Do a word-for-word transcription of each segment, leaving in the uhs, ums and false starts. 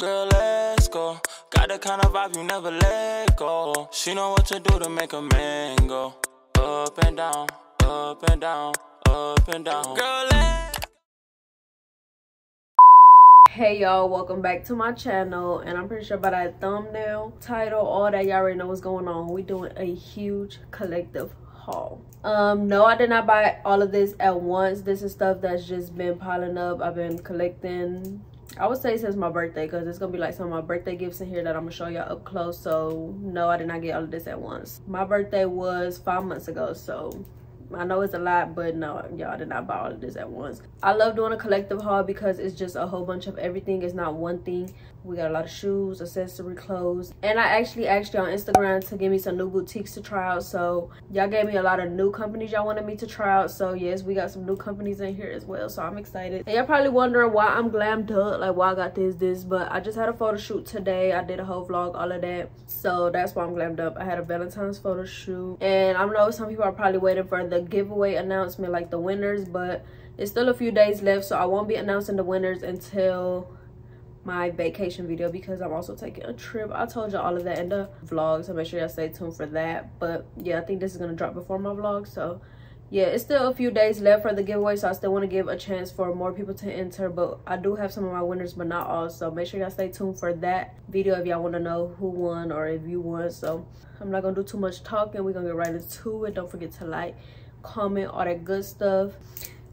Girl, let's go. Got the kind of vibe you never let go. She know what to do to make a man go up and down, up and down, up and down. Girl, let's... Hey y'all, welcome back to my channel, and I'm pretty sure by that thumbnail, title, all that, y'all already know what's going on. We doing a huge collective haul. Um no, I did not buy all of this at once. This is stuff that's just been piling up. I've been collecting, I would say, since my birthday, because it's gonna be like some of my birthday gifts in here that I'm gonna show y'all up close. So no, I did not get all of this at once. My birthday was five months ago, so I know it's a lot, but no, y'all did not buy all of this at once. I love doing a collective haul because it's just a whole bunch of everything. It's not one thing. We got a lot of shoes, accessory, clothes, and I actually asked y'all on Instagram to give me some new boutiques to try out. So y'all gave me a lot of new companies y'all wanted me to try out. So yes, we got some new companies in here as well, so I'm excited. And y'all probably wondering why I'm glammed up, like why I got this this but I just had a photo shoot today. I did a whole vlog, all of that, so that's why I'm glammed up. I had a Valentine's photo shoot, and I know some people are probably waiting for the giveaway announcement, like the winners, but it's still a few days left, so I won't be announcing the winners until my vacation video, because I'm also taking a trip. I told y'all all of that in the vlog, so make sure y'all stay tuned for that. But yeah, I think this is gonna drop before my vlog, so yeah, it's still a few days left for the giveaway, so I still want to give a chance for more people to enter. But I do have some of my winners, but not all, so make sure y'all stay tuned for that video if y'all want to know who won or if you won. So I'm not gonna do too much talking. We're gonna get right into it. Don't forget to like, comment, all that good stuff.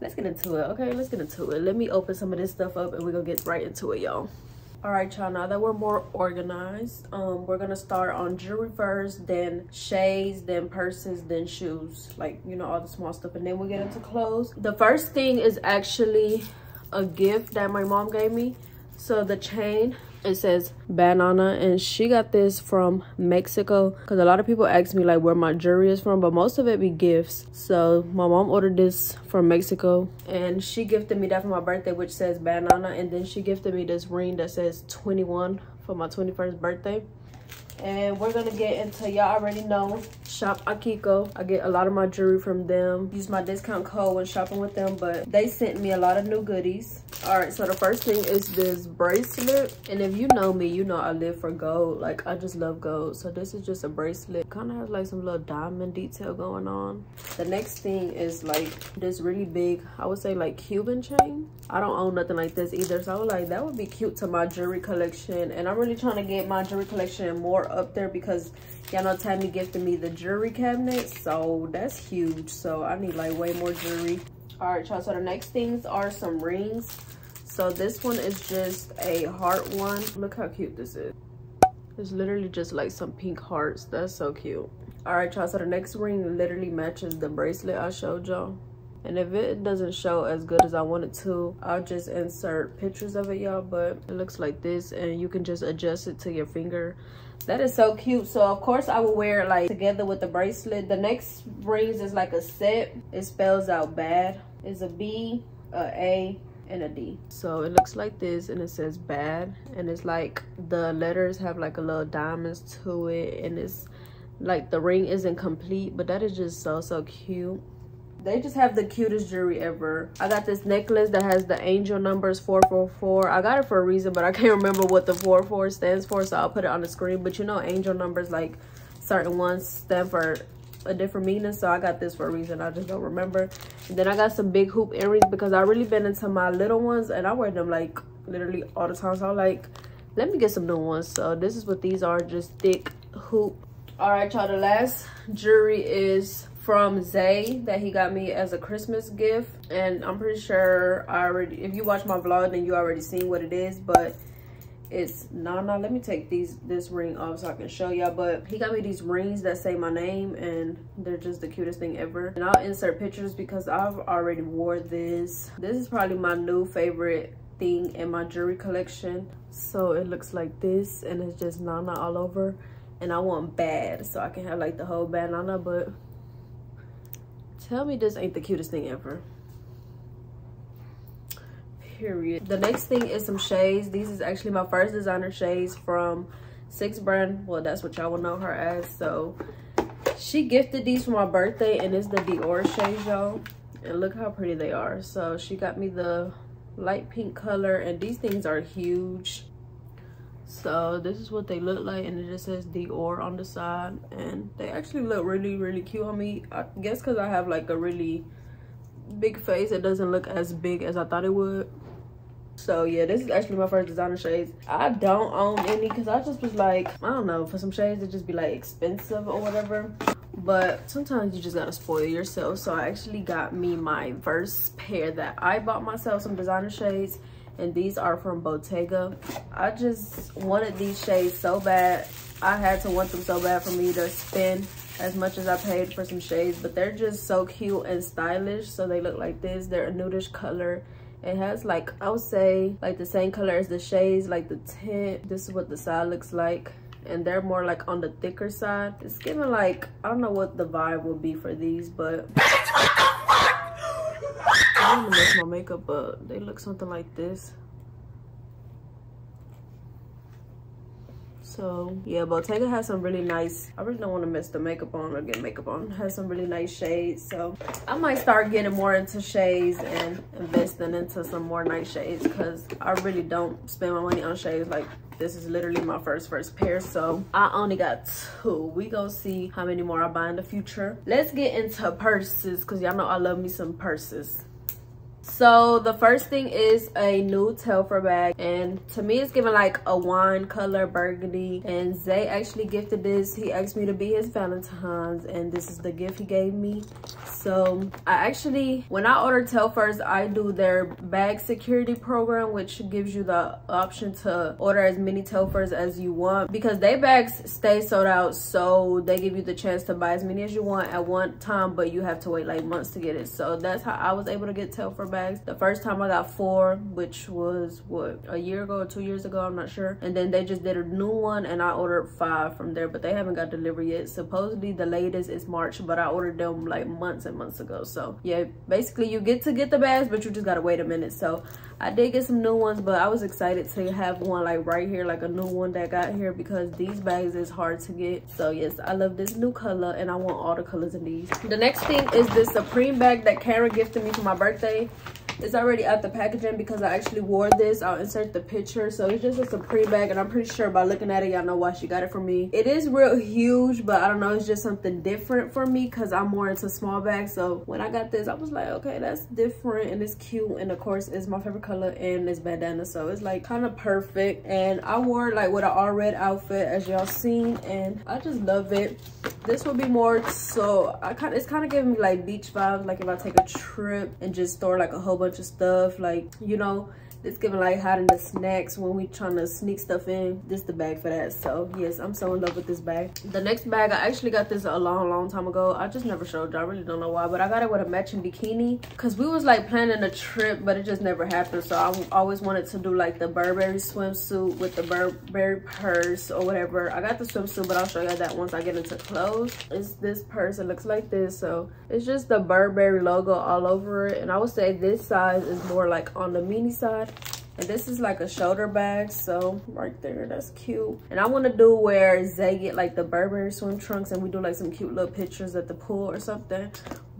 Let's get into it. Okay, let's get into it. Let me open some of this stuff up and we're gonna get right into it, y'all. All right, y'all, now that we're more organized, um we're gonna start on jewelry first, then shades, then purses, then shoes, like, you know, all the small stuff, and then we'll get into clothes. The first thing is actually a gift that my mom gave me. So the chain, it says banana, and she got this from Mexico, because a lot of people ask me like where my jewelry is from, but most of it be gifts. So my mom ordered this from Mexico, and she gifted me that for my birthday, which says banana. And then she gifted me this ring that says twenty-one for my twenty-first birthday. And we're gonna get into, y'all already know, Shop Akiko. I get a lot of my jewelry from them. Use my discount code when shopping with them, but they sent me a lot of new goodies. All right, so the first thing is this bracelet, and if you know me, you know I live for gold. Like, I just love gold. So this is just a bracelet, kind of has like some little diamond detail going on. The next thing is like this really big, I would say like Cuban chain. I don't own nothing like this either, so I was like, that would be cute to my jewelry collection. And I'm really trying to get my jewelry collection more up there, because y'all know Tammy gifted me the jewelry cabinet, so that's huge. So I need like way more jewelry. All right, y'all, so the next things are some rings. So this one is just a heart one. Look how cute this is. It's literally just like some pink hearts. That's so cute. All right, y'all, so the next ring literally matches the bracelet I showed y'all. And if it doesn't show as good as I want it to, I'll just insert pictures of it, y'all. But it looks like this, and you can just adjust it to your finger. That is so cute. So of course I will wear it like together with the bracelet. The next rings is like a set. It spells out bad. It's a B, a A, and a D. So it looks like this, and it says bad. And it's like the letters have like a little diamonds to it. And it's like the ring isn't complete, but that is just so, so cute. They just have the cutest jewelry ever. I got this necklace that has the angel numbers four four four. I got it for a reason, but I can't remember what the four four stands for, so I'll put it on the screen. But you know, angel numbers, like certain ones stand for a different meaning, so I got this for a reason. I just don't remember. And then I got some big hoop earrings, because I really been into my little ones, and I wear them like literally all the time. So I'm like, let me get some new ones. So this is what these are, just thick hoop. All right, y'all, the last jewelry is from Zay that he got me as a Christmas gift, and I'm pretty sure I already, if you watch my vlog, then you already seen what it is, but it's Nana. Let me take these this ring off so I can show y'all. But he got me these rings that say my name, and they're just the cutest thing ever. And I'll insert pictures because I've already wore this. This is probably my new favorite thing in my jewelry collection. So it looks like this, and it's just Nana all over, and I want bad so I can have like the whole bad Nana. But tell me this ain't the cutest thing ever, period. The next thing is some shades. These is actually my first designer shades from Sixx Brand. Well, that's what y'all will know her as. So she gifted these for my birthday, and it's the Dior shades, y'all, and look how pretty they are. So she got me the light pink color, and these things are huge. So this is what they look like, and it just says Dior on the side, and they actually look really really cute on me. I guess because I have like a really big face, it doesn't look as big as I thought it would. So yeah, this is actually my first designer shades. I don't own any because I just was like, I don't know, for some shades it just be like expensive or whatever, but sometimes you just gotta spoil yourself. So I actually got me my first pair that I bought myself, some designer shades, and these are from Bottega. I just wanted these shades so bad. I had to want them so bad for me to spend as much as I paid for some shades, but they're just so cute and stylish. So they look like this. They're a nudish color. It has like, I would say, like the same color as the shades, like the tint. This is what the side looks like, and they're more like on the thicker side. It's giving like, I don't know what the vibe will be for these, but I don't want to mess my makeup up. They look something like this. So yeah, Bottega has some really nice, I really don't want to mess the makeup on or get makeup on. It has some really nice shades. So I might start getting more into shades and investing into some more nice shades, because I really don't spend my money on shades. Like, this is literally my first first pair, so I only got two. We gonna see how many more I buy in the future. Let's get into purses, because y'all know I love me some purses. So the first thing is a new Telfar bag, and to me it's giving like a wine color, burgundy, and Zay actually gifted this. He asked me to be his Valentine's, and this is the gift he gave me. So I actually, when I order Telfars, I do their bag security program, which gives you the option to order as many Telfars as you want, because their bags stay sold out, so they give you the chance to buy as many as you want at one time, but you have to wait like months to get it. So that's how I was able to get Telfar bags. The first time I got four, which was what, a year ago or two years ago, I'm not sure, and then they just did a new one and I ordered five from there, but they haven't got delivery yet. Supposedly the latest is March, but I ordered them like months and months ago. So yeah, basically you get to get the bags, but you just gotta wait a minute. So I did get some new ones, but I was excited to have one like right here, like a new one that got here, because these bags is hard to get. So yes, I love this new color, and I want all the colors in these. The next thing is this Supreme bag that Karen gifted me for my birthday. It's already out the packaging because I actually wore this. I'll insert the picture. So it's just a Supreme bag, and I'm pretty sure by looking at it, y'all know why she got it for me. It is real huge, but I don't know, it's just something different for me because I'm more into small bags. So when I got this, I was like, okay, that's different and it's cute, and of course it's my favorite color and it's bandana, so it's like kind of perfect. And I wore it like with an all red outfit, as y'all seen, and I just love it. This will be more so, I kind of, it's kind of giving me like beach vibes, like if I take a trip and just store like a whole bunch bunch of stuff, like, you know, it's giving like hiding the snacks when we trying to sneak stuff in. This the bag for that. So yes, I'm so in love with this bag. The next bag, I actually got this a long long time ago. I just never showed you. I really don't know why, but I got it with a matching bikini because we was like planning a trip, but it just never happened. So I always wanted to do like the Burberry swimsuit with the Burberry purse or whatever. I got the swimsuit, but I'll show you that once I get into clothes. It's this purse. It looks like this. So it's just the Burberry logo all over it, and I would say this size is more like on the mini side. And this is like a shoulder bag, so right there, that's cute. And I want to do where Zay get like the Burberry swim trunks and we do like some cute little pictures at the pool or something.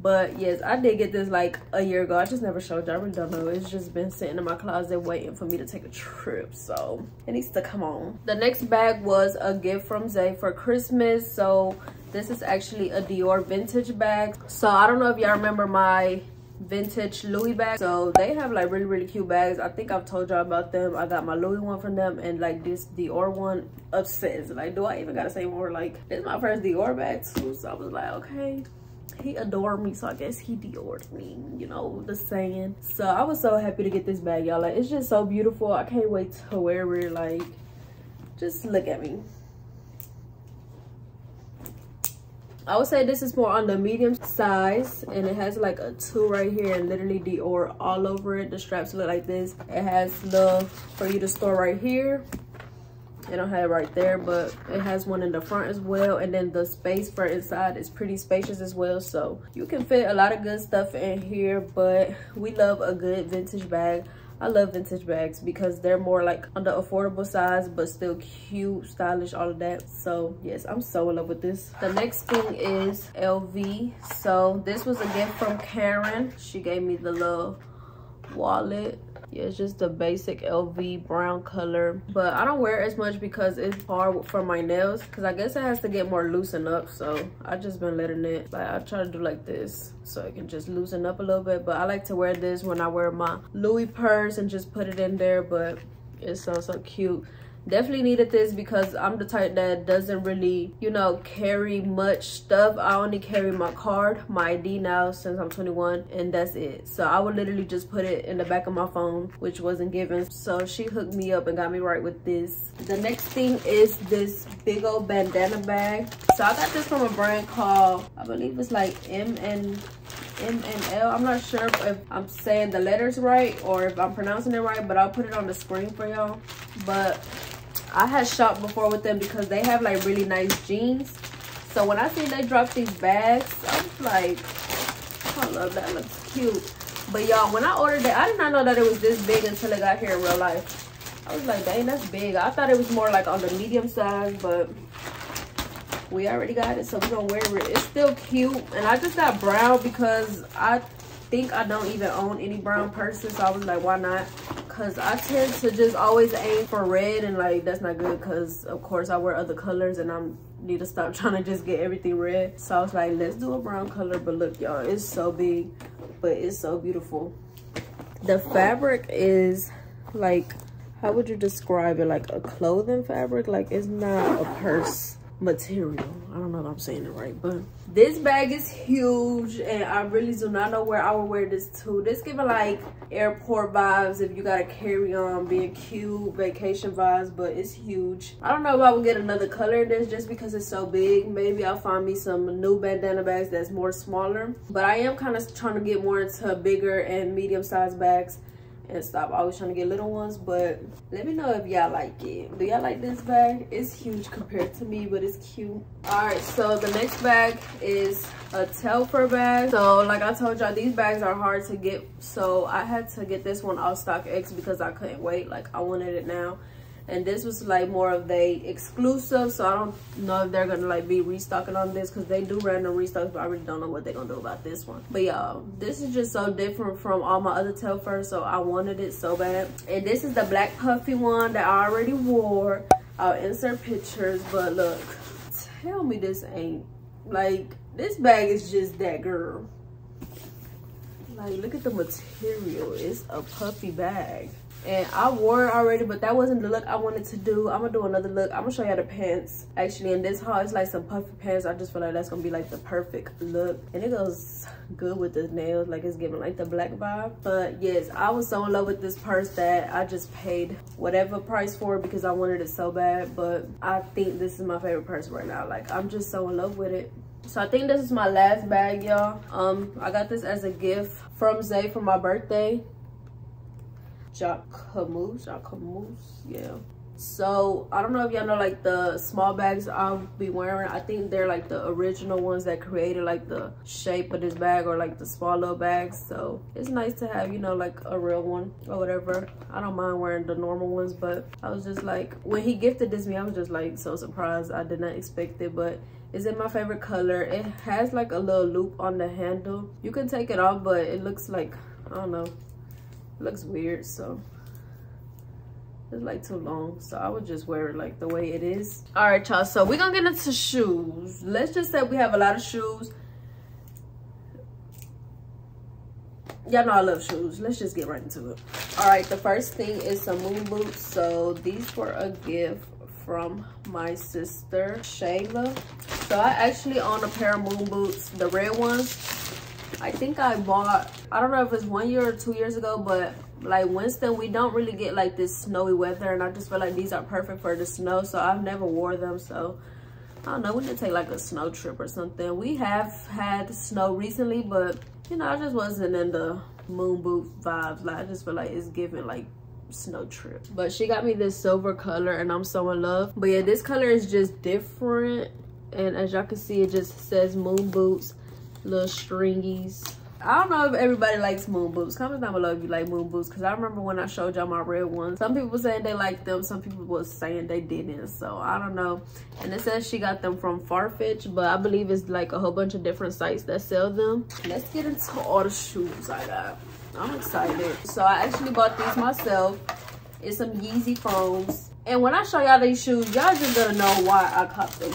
But yes, I did get this like a year ago. I just never showed you. I really don't know. It's just been sitting in my closet waiting for me to take a trip, so it needs to come on. The next bag was a gift from Zay for Christmas. So this is actually a Dior vintage bag. So I don't know if y'all remember my vintage Louis bag. So they have like really really cute bags. I think I've told y'all about them. I got my Louis one from them, and like this Dior one upsets, like, do I even gotta say more? Like, this is my first Dior bag too, so I was like, okay, he adored me, so I guess he Dior'd me, you know the saying. So I was so happy to get this bag, y'all. Like, it's just so beautiful. I can't wait to wear it. Like, just look at me. I would say this is more on the medium size, and it has like a two right here and literally Dior all over it. The straps look like this. It has love for you to store right here. It don't have it right there, but it has one in the front as well, and then the space for inside is pretty spacious as well, so you can fit a lot of good stuff in here. But we love a good vintage bag. I love vintage bags because they're more like on the affordable size, but still cute, stylish, all of that. So yes, I'm so in love with this. The next thing is L V. So this was a gift from Karen. She gave me the little wallet. Yeah, it's just the basic L V brown color, but I don't wear it as much because it's hard for my nails, because I guess it has to get more loosened up. So I just been letting it, like, I try to do like this so it can just loosen up a little bit. But I like to wear this when I wear my Louis purse and just put it in there, but it's so so cute. Definitely needed this because I'm the type that doesn't really, you know, carry much stuff. I only carry my card, my I D now since I'm twenty-one, and that's it. So I would literally just put it in the back of my phone, which wasn't given. So she hooked me up and got me right with this. The next thing is this big old bandana bag. So I got this from a brand called, I believe it's like M and M and L. I'm not sure if I'm saying the letters right or if I'm pronouncing it right, but I'll put it on the screen for y'all. But I had shopped before with them because they have like really nice jeans. So when I seen they dropped these bags, I was like, I love that, looks cute. But y'all, when I ordered it, I did not know that it was this big until it got here in real life. I was like, dang, that's big. I thought it was more like on the medium size, but we already got it, so we're gonna wear it. It's still cute. And I just got brown because I think I don't even own any brown purses, so I was like, why not? Because I tend to just always aim for red, and like, that's not good because of course I wear other colors and I need to stop trying to just get everything red. So I was like, let's do a brown color. But look y'all, it's so big, but it's so beautiful. The fabric is like, how would you describe it? Like a clothing fabric. Like, it's not a purse material. I don't know if I'm saying it right, but this bag is huge and I really do not know where I would wear this to. This giving like airport vibes if you gotta carry on, being cute, vacation vibes, but it's huge. I don't know if I would get another color in this just because it's so big. Maybe I'll find me some new bandana bags that's more smaller, but I am kind of trying to get more into bigger and medium-sized bags and stop always trying to get little ones. But let me know if y'all like it. Do y'all like this bag? It's huge compared to me, but it's cute. All right, so the next bag is a Telfar bag. So like I told y'all, these bags are hard to get, so I had to get this one off StockX because I couldn't wait. Like, I wanted it now, and this was like more of they exclusive, so I don't know if they're gonna like be restocking on this, because they do random restocks, but I really don't know what they're gonna do about this one. But y'all, this is just so different from all my other Telfar, so I wanted it so bad. And this is the black puffy one that I already wore. I'll insert pictures, but look, tell me this ain't like, this bag is just that girl. Like, look at the material. It's a puffy bag. And I wore it already, but that wasn't the look I wanted to do. I'm gonna do another look. I'm gonna show y'all the pants. Actually, in this haul, it's like some puffy pants. I just feel like that's gonna be like the perfect look. And it goes good with the nails. Like, it's giving like the black vibe. But yes, I was so in love with this purse that I just paid whatever price for it because I wanted it so bad. But I think this is my favorite purse right now. Like, I'm just so in love with it. So I think this is my last bag, y'all. Um, I got this as a gift from Zay for my birthday. Jacquemus, Jacquemus, yeah. So I don't know if y'all know like the small bags I'll be wearing. I think they're like the original ones that created like the shape of this bag, or like the small little bags. So it's nice to have, you know, like a real one or whatever. I don't mind wearing the normal ones, but I was just like, when he gifted this to me, I was just like so surprised. I did not expect it, but it's in my favorite color. It has like a little loop on the handle. You can take it off, but it looks like, I don't know, looks weird, so it's like too long, so I would just wear it like the way it is. All right y'all, so we're gonna get into shoes. Let's just say we have a lot of shoes. Y'all know I love shoes. Let's just get right into it. All right, the first thing is some moon boots. So these were a gift from my sister Shayla. So I actually own a pair of moon boots, the red ones. I think I bought, I don't know if it's one year or two years ago, but like Winston, we don't really get like this snowy weather, and I just feel like these are perfect for the snow, so I've never wore them. So I don't know, we need to take like a snow trip or something. We have had snow recently, but you know, I just wasn't in the moon boot vibes. Like, I just feel like it's giving like snow trip. But she got me this silver color and I'm so in love. But yeah, this color is just different, and as y'all can see, it just says moon boots, little stringies. I don't know if everybody likes moon boots. Comment down below if you like moon boots, because I remember when I showed y'all my red ones, some people saying they liked them, some people was saying they didn't, so I don't know. And it says she got them from Farfetch, but I believe it's like a whole bunch of different sites that sell them. Let's get into all the shoes I got. I'm excited. So I actually bought these myself. It's some Yeezy foams. And when I show y'all these shoes, y'all just gonna know why I copped them.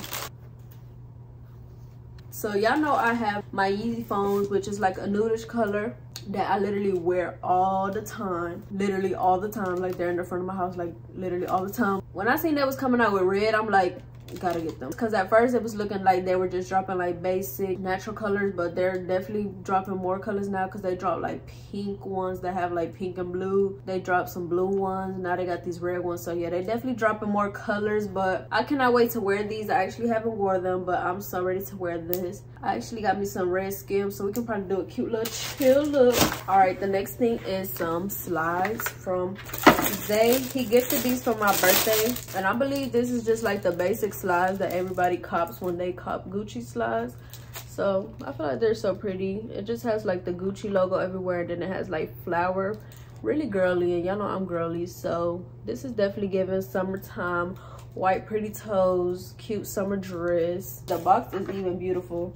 So y'all know I have my Yeezy foams, which is like a nudish color that I literally wear all the time. Literally all the time. Like they're in the front of my house, like literally all the time. When I seen that was coming out with red, I'm like, gotta get them. Because at first it was looking like they were just dropping like basic natural colors, but they're definitely dropping more colors now, because they dropped like pink ones that have like pink and blue. They dropped some blue ones, now they got these red ones. So yeah, they definitely dropping more colors, but I cannot wait to wear these. I actually haven't wore them, but I'm so ready to wear this. I actually got me some red Skims, so we can probably do a cute little chill look. All right, the next thing is some slides from Zay. He gifted these for my birthday, and I believe this is just like the basic slides that everybody cops when they cop Gucci slides. So I feel like they're so pretty. It just has like the Gucci logo everywhere, and then it has like flower, really girly, and y'all know I'm girly, so this is definitely giving summertime. White pretty toes, cute summer dress. The box is even beautiful,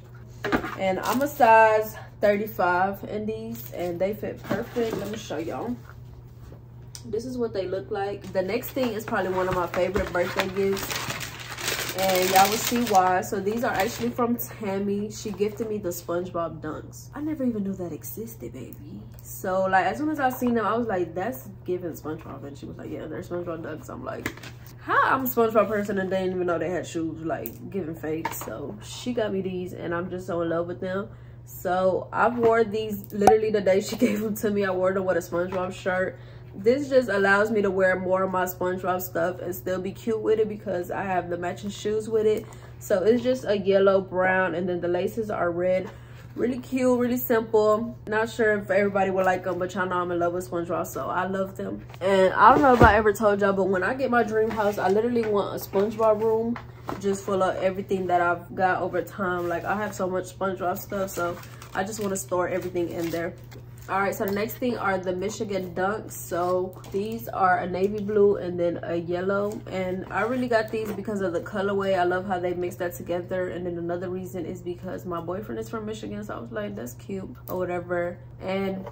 and I'm a size thirty-five in these, and they fit perfect. Let me show y'all. This is what they look like. The next thing is probably one of my favorite birthday gifts, and y'all will see why. So these are actually from Tammy. She gifted me the SpongeBob dunks. I never even knew that existed, baby. So like as soon as I seen them, I was like, that's giving SpongeBob. And she was like, yeah, they're SpongeBob dunks. I'm like, how? I'm a SpongeBob person and they didn't even know they had shoes, like giving fake. So she got me these, and I'm just so in love with them. So I've worn these literally the day she gave them to me. I wore them with a SpongeBob shirt. This just allows me to wear more of my SpongeBob stuff and still be cute with it, because I have the matching shoes with it. So it's just a yellow, brown, and then the laces are red. Really cute, really simple. Not sure if everybody would like them, but y'all know I'm in love with SpongeBob, so I love them. And I don't know if I ever told y'all, but when I get my dream house, I literally want a SpongeBob room just full of everything that I've got over time. Like I have so much SpongeBob stuff, so I just want to store everything in there. All right, so the next thing are the Michigan Dunks. So these are a navy blue and then a yellow. And I really got these because of the colorway. I love how they mix that together. And then another reason is because my boyfriend is from Michigan. So I was like, that's cute or whatever. And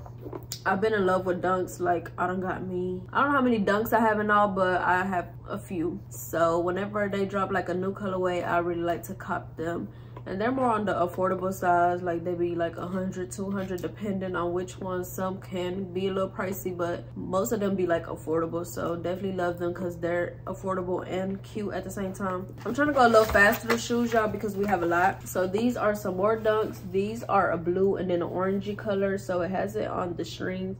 I've been in love with Dunks. Like, I done got me. I don't know how many Dunks I have in all, but I have a few. So whenever they drop like a new colorway, I really like to cop them. And they're more on the affordable size, like they be like a hundred, two hundred, depending on which one. Some can be a little pricey, but most of them be like affordable. So definitely love them because they're affordable and cute at the same time. I'm trying to go a little faster with shoes, y'all, because we have a lot. So these are some more Dunks. These are a blue and then an orangey color. So it has it on the strings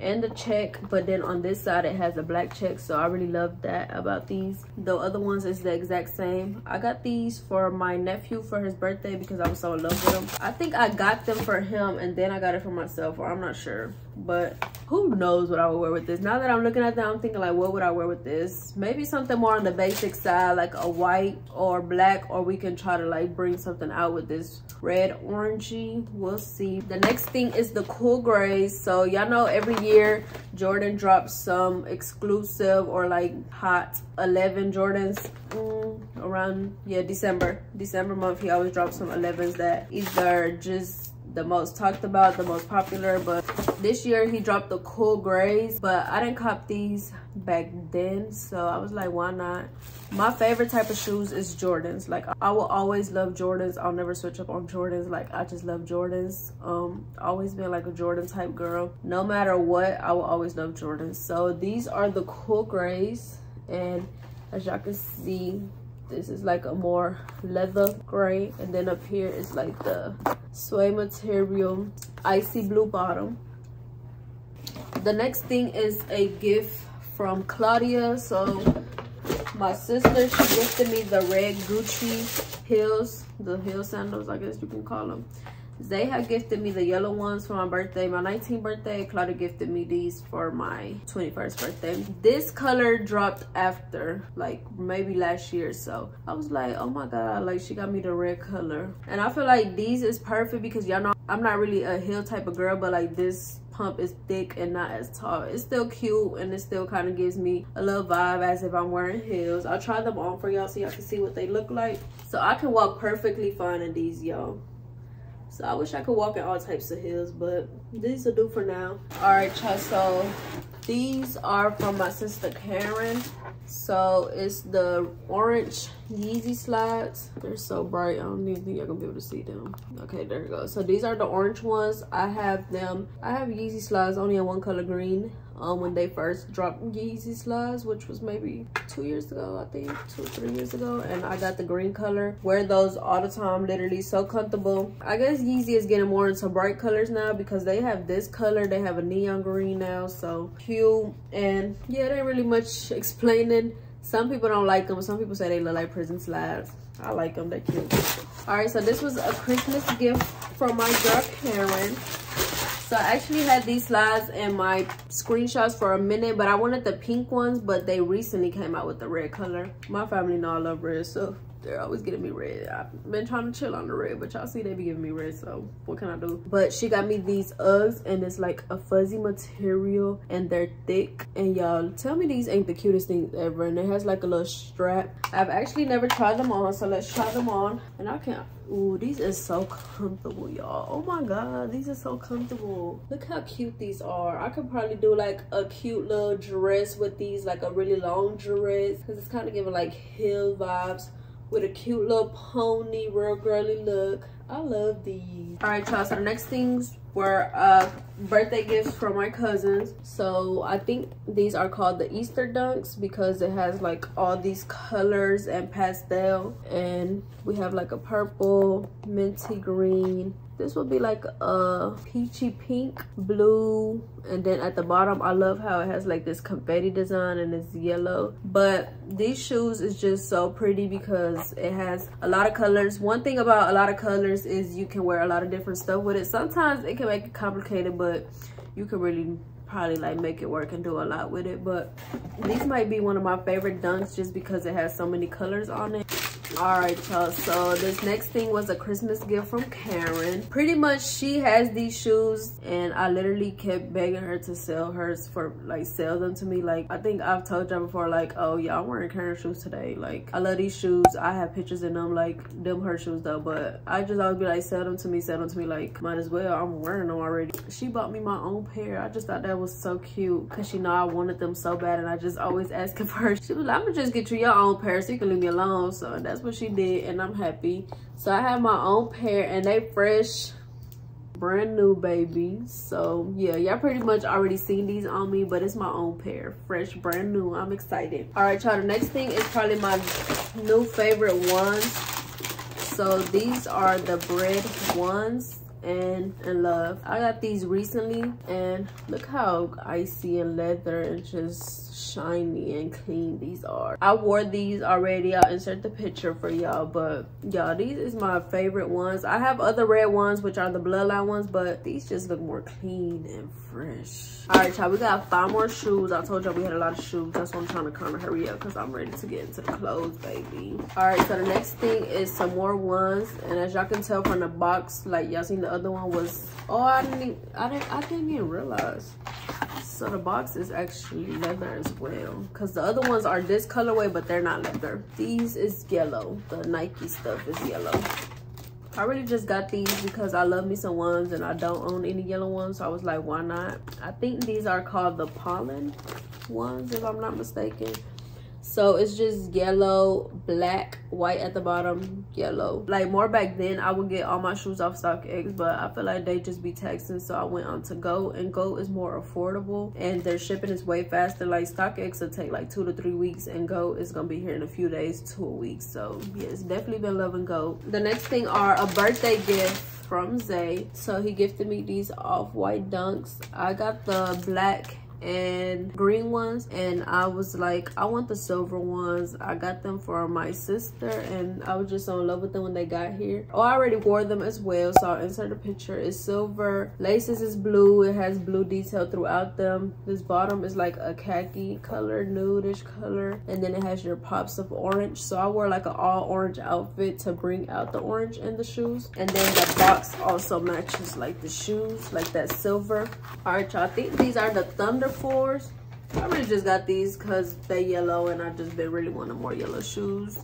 and the check, but then on this side it has a black check. So I really love that about these. The other ones is the exact same. I got these for my nephew for his birthday because I was so in love with them. I think I got them for him and then I got it for myself, or I'm not sure, but who knows what I would wear with this. Now that I'm looking at them, I'm thinking like, what would I wear with this? Maybe something more on the basic side, like a white or black, or we can try to like bring something out with this red orangey. We'll see. The next thing is the cool grays. So y'all know every year Jordan drops some exclusive or like hot eleven Jordans mm, around yeah December December month. He always drops some elevens that either just the most talked about, the most popular, but this year he dropped the cool grays. But I didn't cop these back then, so I was like, why not? My favorite type of shoes is Jordans. Like I will always love Jordans. I'll never switch up on Jordans. Like I just love Jordans. Um always been like a Jordan type girl. No matter what, I will always love Jordans. So these are the cool grays, and as y'all can see, this is like a more leather gray, and then up here is like the suede material icy blue bottom. The next thing is a gift from Claudia. So my sister, she gifted me the red Gucci heels, the heel sandals, I guess you can call them. They had gifted me the yellow ones for my birthday, my nineteenth birthday. Claudia gifted me these for my twenty-first birthday. This color dropped after, like maybe last year. So I was like, oh my God, like she got me the red color. And I feel like these is perfect because y'all know I'm not really a heel type of girl, but like this pump is thick and not as tall. It's still cute, and it still kind of gives me a little vibe as if I'm wearing heels. I'll try them on for y'all so y'all can see what they look like. So I can walk perfectly fine in these, y'all. So I wish I could walk in all types of heels, but these will do for now. All right, y'all, so these are from my sister Karen. So it's the orange Yeezy slides. They're so bright, I don't even think y'all gonna be able to see them. Okay, there we go. So these are the orange ones. I have them, I have Yeezy slides only in one color, green. Um, when they first dropped Yeezy slides, which was maybe two years ago, I think two or three years ago, and I got the green color. Wear those all the time, literally so comfortable. I guess Yeezy is getting more into bright colors now because they have this color, they have a neon green now, so cute. And yeah, there ain't really much explaining. Some people don't like them, some people say they look like prison slides. I like them, they're cute. All right, so this was a Christmas gift from my girl Karen. So I actually had these slides in my screenshots for a minute, but I wanted the pink ones, but they recently came out with the red color. My family know I love red, so they're always getting me red. I've been trying to chill on the red, but y'all see they be giving me red, so what can I do? But she got me these Uggs, and it's like a fuzzy material, and they're thick. And y'all, tell me these ain't the cutest things ever, and it has like a little strap. I've actually never tried them on, so let's try them on. And I can't... Ooh, these are so comfortable, y'all. Oh my god, these are so comfortable. Look how cute these are. I could probably do like a cute little dress with these, like a really long dress, because it's kind of giving like hill vibes with a cute little pony, real girly look. I love these. All right, y'all, so the next things were uh birthday gifts from my cousins. So I think these are called the Easter Dunks because it has like all these colors and pastel, and we have like a purple, minty green. This would be like a peachy pink, blue, and then at the bottom, I love how it has like this confetti design and it's yellow. But these shoes is just so pretty because it has a lot of colors. One thing about a lot of colors is you can wear a lot of different stuff with it. Sometimes it can make it complicated, but you can really probably like make it work and do a lot with it. But these might be one of my favorite Dunks just because it has so many colors on it. All right, y'all, so this next thing was a Christmas gift from Karen. Pretty much she has these shoes, and I literally kept begging her to sell hers, for like sell them to me. Like, I think I've told y'all before, like, oh yeah, I'm wearing Karen's shoes today. Like, I love these shoes, I have pictures in them, like them her shoes though, but I just always be like, sell them to me, sell them to me, like might as well, I'm wearing them already. She bought me my own pair. I just thought that was so cute because she know I wanted them so bad, and I just always ask of her. She was like, I'm gonna just get you your own pair so you can leave me alone. So that's what she did, and I'm happy. So I have my own pair, and they fresh, brand new, baby. So yeah, y'all pretty much already seen these on me, but it's my own pair, fresh, brand new. I'm excited. All right, y'all, the next thing is probably my new favorite ones. So these are the bread ones and in love. I got these recently, and look how icy and leather and just shiny and clean these are. I wore these already, I'll insert the picture for y'all, but y'all, these is my favorite ones. I have other red ones, which are the bloodline ones, but these just look more clean and fresh. All right, y'all, we got five more shoes. I told y'all we had a lot of shoes, that's why I'm trying to kind of hurry up because I'm ready to get into the clothes, baby. All right, so the next thing is some more ones, and as y'all can tell from the box, like y'all seen the other one was, oh, I didn't even, I didn't I didn't even realize. So the box is actually leather as well, because the other ones are this colorway, but they're not leather. These is yellow, the Nike stuff is yellow. I really just got these because I love me some ones, and I don't own any yellow ones, so I was like, why not? I think these are called the pollen ones, if I'm not mistaken. So it's just yellow, black, white at the bottom, yellow. Like, more back then, I would get all my shoes off StockX, but I feel like they just be taxing, so I went on to Goat, and Goat is more affordable, and their shipping is way faster. Like, StockX will take like two to three weeks, and Goat is gonna be here in a few days to a week. So yeah, it's definitely been loving Goat. The next thing are a birthday gift from Zay. So he gifted me these Off-White Dunks. I got the black and green ones, and I was like, I want the silver ones. I got them for my sister, and I was just so in love with them when they got here. Oh, I already wore them as well, so I'll insert a picture. It's silver, laces is blue, it has blue detail throughout them. This bottom is like a khaki color, nudish color, and then it has your pops of orange. So I wore like an all orange outfit to bring out the orange in the shoes, and then the box also matches like the shoes, like that silver. All right, y'all, I think these are the Thunder Fours. I really just got these because they're yellow, and I just been really wanting more yellow shoes.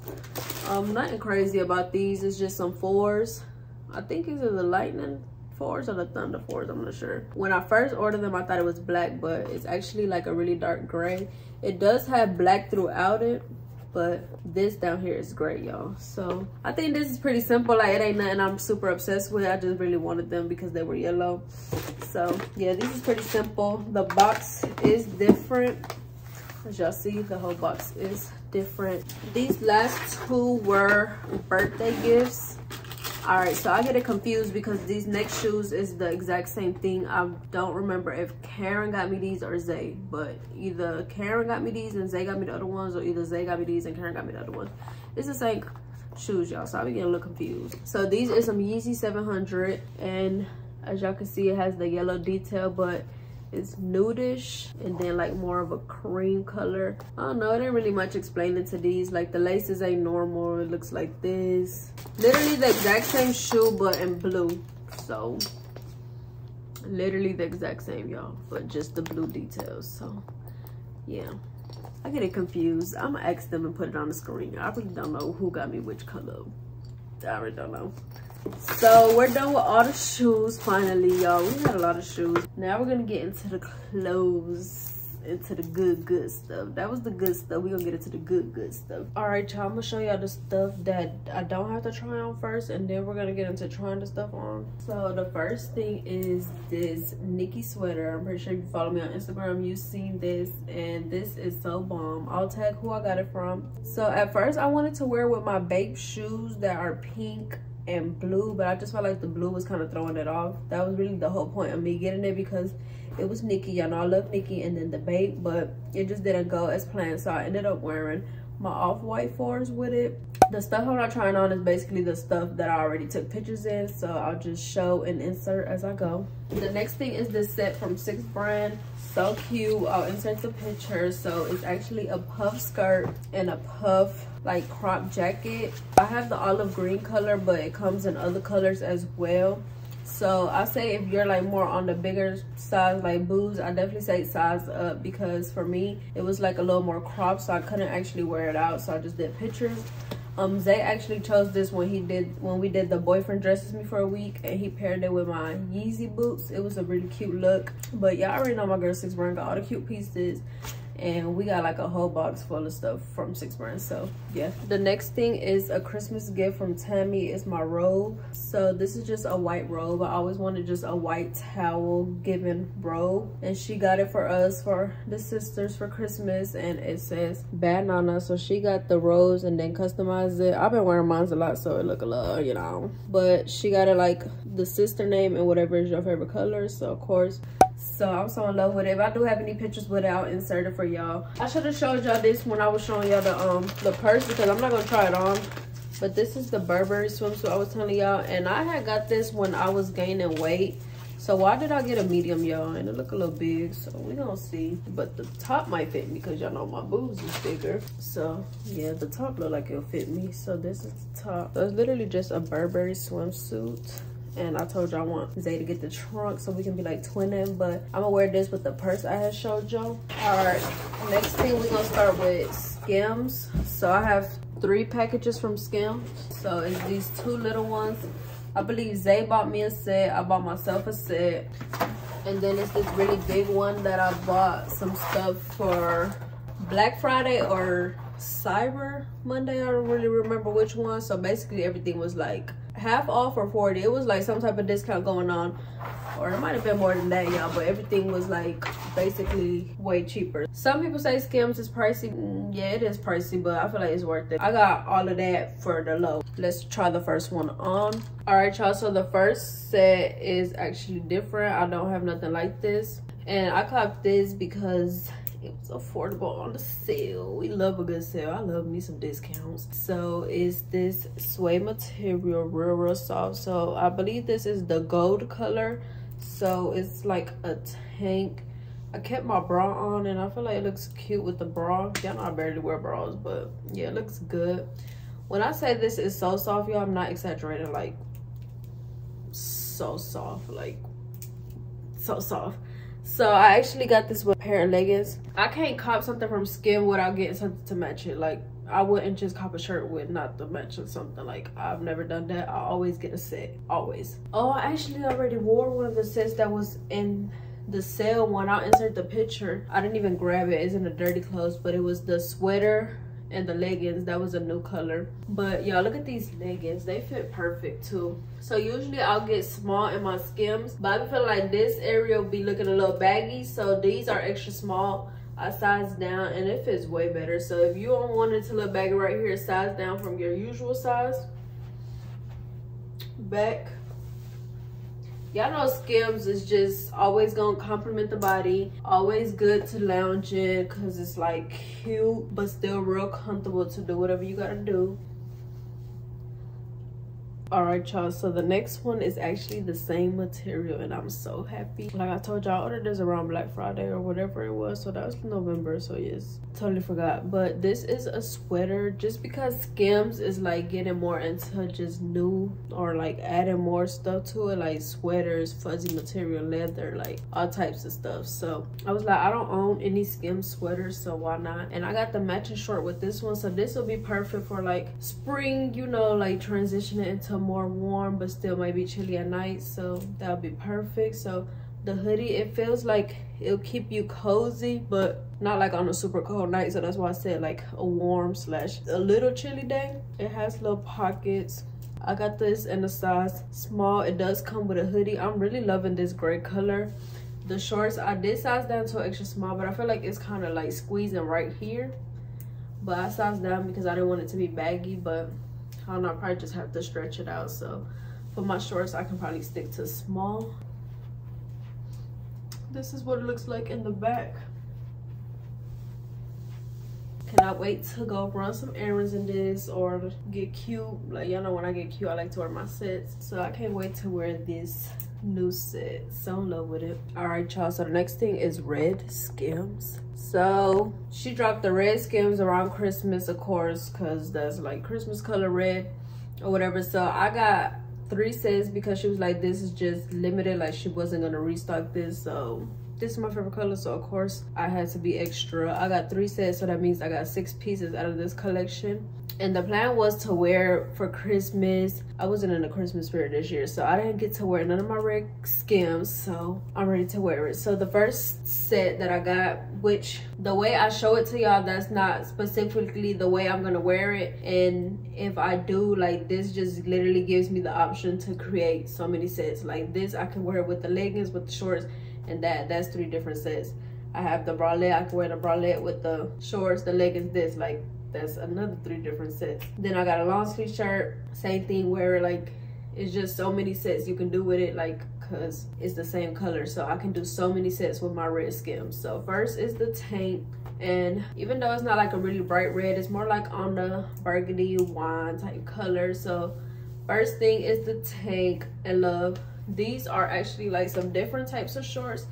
Um nothing crazy about these, it's just some fours. I think it's the Lightning fours or the Thunder fours, I'm not sure. When I first ordered them, I thought it was black, but it's actually like a really dark gray. It does have black throughout it, but this down here is gray, y'all. So I think this is pretty simple. Like, it ain't nothing I'm super obsessed with. I just really wanted them because they were yellow. So yeah, this is pretty simple. The box is different. As y'all see, the whole box is different. These last two were birthday gifts. All right, so I get it confused because these next shoes is the exact same thing. I don't remember if Karen got me these or Zay, but either Karen got me these and Zay got me the other ones, or either Zay got me these and Karen got me the other ones. It's the same shoes, y'all, so I be getting a little confused. So these is some Yeezy seven hundred, and as y'all can see, it has the yellow detail, but it's nudish and then like more of a cream color. I don't know, it ain't really much explaining to these. Like, the laces ain't normal, it looks like this. Literally the exact same shoe but in blue. So literally the exact same, y'all, but just the blue details. So yeah, I get it confused. I'm gonna ask them and put it on the screen. I really don't know who got me which color. I really don't know. So we're done with all the shoes finally, y'all. We had a lot of shoes. Now we're gonna get into the clothes, into the good good stuff. That was the good stuff. We're gonna get into the good good stuff. All right, y'all, I'm gonna show y'all the stuff that I don't have to try on first, and then we're gonna get into trying the stuff on. So the first thing is this Nikki sweater. I'm pretty sure if you follow me on Instagram, you've seen this, and this is so bomb. I'll tag who I got it from. So at first I wanted to wear with my babe shoes that are pink and blue, but I just felt like the blue was kind of throwing it off. That was really the whole point of me getting it, because it was Nikki, y'all know I love Nikki and then the babe, but it just didn't go as planned. So I ended up wearing my Off-White fours with it. The stuff I'm not trying on is basically the stuff that I already took pictures in, so I'll just show and insert as I go. The next thing is this set from Sixx Brand. So cute. I'll insert the picture. So it's actually a puff skirt and a puff like crop jacket. I have the olive green color, but it comes in other colors as well. So I say if you're like more on the bigger size, like boobs, I definitely say size up, because for me it was like a little more cropped, so I couldn't actually wear it out, so I just did pictures. Um Zay actually chose this when he did when we did the boyfriend dresses me for a week, and he paired it with my Yeezy boots. It was a really cute look. But y'all already know my girl Sixx Brand got all the cute pieces, and we got like a whole box full of stuff from Sixx Brand. So yeah, the next thing is a Christmas gift from Tammy. It's my robe. So this is just a white robe. I always wanted just a white towel given robe, and she got it for us, for the sisters, for Christmas, and it says Bad Nana. So she got the robes and then customized it. I've been wearing mine a lot, so it look a little, you know, but she got it like the sister name and whatever is your favorite color. So of course, so I'm so in love with it. If I do have any pictures with it, I'll insert it for y'all. I should have showed y'all this when I was showing y'all the um the purse, because I'm not gonna try it on. But this is the Burberry swimsuit I was telling y'all, and I had got this when I was gaining weight. So why did I get a medium, y'all? And it look a little big, so we gonna see. But the top might fit me, because y'all know my boobs is bigger. So yeah, the top look like it'll fit me. So this is the top. So it's literally just a Burberry swimsuit. And I told y'all I want Zay to get the trunk so we can be like twinning, but I'm gonna wear this with the purse I had showed y'all. All right, next thing we're gonna start with Skims. So I have three packages from Skims. So it's these two little ones. I believe Zay bought me a set, I bought myself a set. And then it's this really big one that I bought some stuff for Black Friday or Cyber Monday. I don't really remember which one. So basically everything was like half off or forty. It was like some type of discount going on, or it might have been more than that, y'all, but everything was like basically way cheaper. Some people say Skims is pricey. Yeah, it is pricey, but I feel like it's worth it. I got all of that for the low. Let's try the first one on. All right, y'all, so the first set is actually different. I don't have nothing like this, and I copped this because it was affordable on the sale. We love a good sale. I love me some discounts. So it's this suede material, real real soft. So I believe this is the gold color. So it's like a tank. I kept my bra on, and I feel like it looks cute with the bra. Y'all know I barely wear bras, but yeah, it looks good. When I say this is so soft, y'all, I'm not exaggerating. Like, so soft, like so soft. So I actually got this with a pair of leggings. I can't cop something from Skims without getting something to match it. Like, I wouldn't just cop a shirt with not the match or something. Like, I've never done that. I always get a set, always. Oh, I actually already wore one of the sets that was in the sale one. I'll insert the picture. I didn't even grab it. It's in the dirty clothes, but it was the sweater and the leggings. That was a new color. But y'all, look at these leggings. They fit perfect too. So usually I'll get small in my Skims, but I feel like this area will be looking a little baggy, so these are extra small. I size down and it fits way better. So if you don't want it to look baggy right here, size down from your usual size. Back. Y'all know Skims is just always gonna compliment the body, always good to lounge in because it's like cute but still real comfortable to do whatever you gotta do. All right, y'all, so the next one is actually the same material and I'm so happy. Like I told y'all, I ordered this around Black Friday or whatever it was, so that was November, so yes, totally forgot. But this is a sweater, just because Skims is like getting more into just new or like adding more stuff to it, like sweaters, fuzzy material, leather, like all types of stuff. So I was like, I don't own any Skims sweaters, so why not? And I got the matching short with this one, so this will be perfect for like spring, you know, like transitioning into more warm but still might be chilly at night, so that'll be perfect. So the hoodie, it feels like it'll keep you cozy but not like on a super cold night, so that's why I said like a warm slash a little chilly day. It has little pockets. I got this in a size small. It does come with a hoodie. I'm really loving this gray color. The shorts, I did size down to extra small, but I feel like it's kind of like squeezing right here, but I sized down because I didn't want it to be baggy, but I don't know, I probably just have to stretch it out. So for my shorts, I can probably stick to small. This is what it looks like in the back. Cannot wait to go run some errands in this or get cute. Like, y'all know when I get cute, I like to wear my sets. So I can't wait to wear this new set. So in love with it. All right, y'all, so the next thing is red Skims. So she dropped the red Skims around Christmas, of course, because that's like Christmas color red or whatever. So I got three sets because she was like, this is just limited, like she wasn't gonna restock this. So this is my favorite color, so of course I had to be extra. I got three sets, so that means I got six pieces out of this collection. And the plan was to wear for Christmas. I wasn't in the Christmas spirit this year, so I didn't get to wear none of my red Skims, so I'm ready to wear it. So the first set that I got, which the way I show it to y'all, that's not specifically the way I'm gonna wear it. And if I do, like this just literally gives me the option to create so many sets. Like this, I can wear it with the leggings, with the shorts, and that, that's three different sets. I have the bralette, I can wear the bralette with the shorts, the leggings, this, like that's another three different sets. Then I got a long sleeve shirt, same thing, where like it's just so many sets you can do with it, like because it's the same color, so I can do so many sets with my red Skims. So first is the tank, and even though it's not like a really bright red, it's more like on the burgundy wine type color. So first thing is the tank. And love, these are actually like some different types of shorts.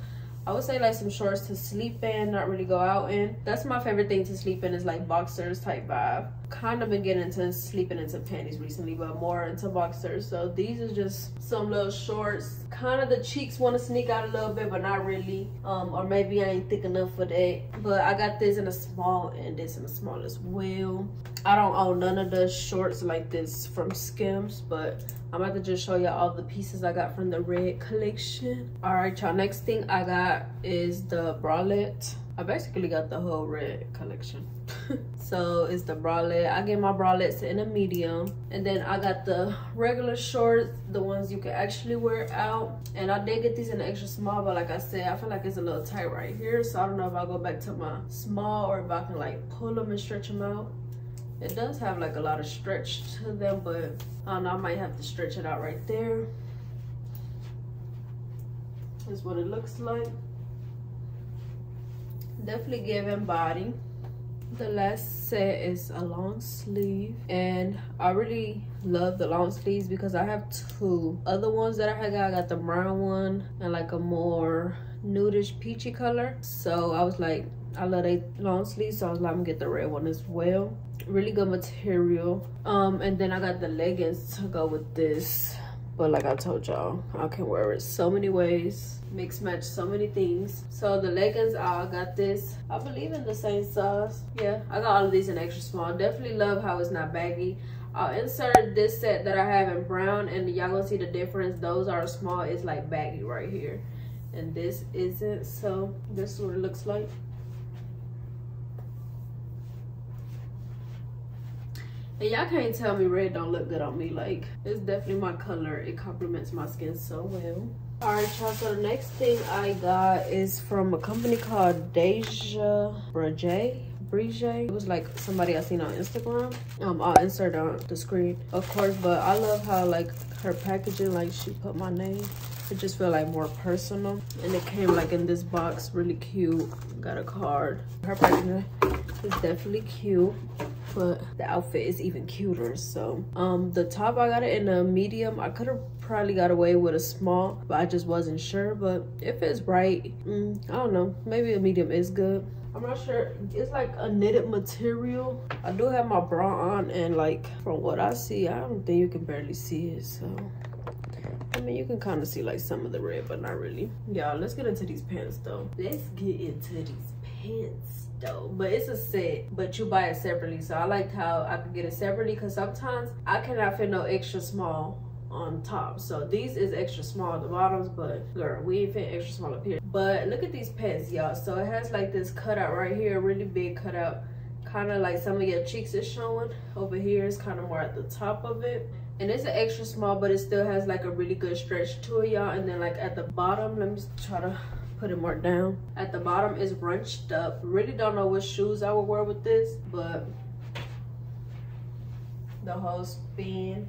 I would say like some shorts to sleep in, not really go out in. That's my favorite thing to sleep in, is like boxers type vibe. Kind of been getting into sleeping into panties recently, but more into boxers. So these are just some little shorts. Kind of the cheeks want to sneak out a little bit, but not really. Um, or maybe I ain't thick enough for that. But I got this in a small and this in a small as well. I don't own none of the shorts like this from Skims, but I'm about to just show y'all all the pieces I got from the red collection. All right, y'all, next thing I got is the bralette. I basically got the whole red collection. So it's the bralette. I get my bralettes in a medium, and then I got the regular shorts, the ones you can actually wear out. And I did get these in extra small, but like I said, I feel like it's a little tight right here, so I don't know if I'll go back to my small or if I can like pull them and stretch them out. It does have like a lot of stretch to them, but I don't know, I might have to stretch it out right there. This is what it looks like. Definitely giving body. The last set is a long sleeve, and I really love the long sleeves because I have two other ones that I had got. I got the brown one and like a more nudish peachy color, so I was like, I love a long sleeve, so I was like, I'm gonna get the red one as well. Really good material. Um and then I got the leggings to go with this. But like I told y'all, I can wear it so many ways, mix match so many things. So the leggings, I got this, I believe in the same size. Yeah, I got all of these in extra small. Definitely love how it's not baggy. I'll insert this set that I have in brown and y'all gonna see the difference. Those are small, it's like baggy right here. And this isn't, so this is what it looks like. And y'all can't tell me red don't look good on me. Like, it's definitely my color. It complements my skin so well. All right, y'all, so the next thing I got is from a company called Deja Brage. Brige. It was like somebody I seen on Instagram. Um, I'll insert on the screen, of course, but I love how like her packaging, like she put my name. It just felt like more personal. And it came like in this box, really cute. Got a card. Her packaging is definitely cute, but the outfit is even cuter. So um the top, I got it in a medium. I could have probably got away with a small, but I just wasn't sure. But if it's right, mm, I don't know, maybe a medium is good. I'm not sure. It's like a knitted material. I do have my bra on, and like from what I see, I don't think you can barely see it. So I mean, you can kind of see like some of the red, but not really. Y'all, let's get into these pants though. Let's get into these pants though. But it's a set, but you buy it separately. So I liked how I could get it separately, because sometimes I cannot fit no extra small on top. So these is extra small at the bottoms, but girl, we ain't fit extra small up here. But look at these pants, y'all. So it has like this cutout right here, really big cutout, kind of like some of your cheeks is showing. Over here is kind of more at the top of it. And it's an extra small, but it still has like a really good stretch to it, y'all. And then like at the bottom, let me try to put it more down. At the bottom is bunched up. Really don't know what shoes I would wear with this, but the whole spin.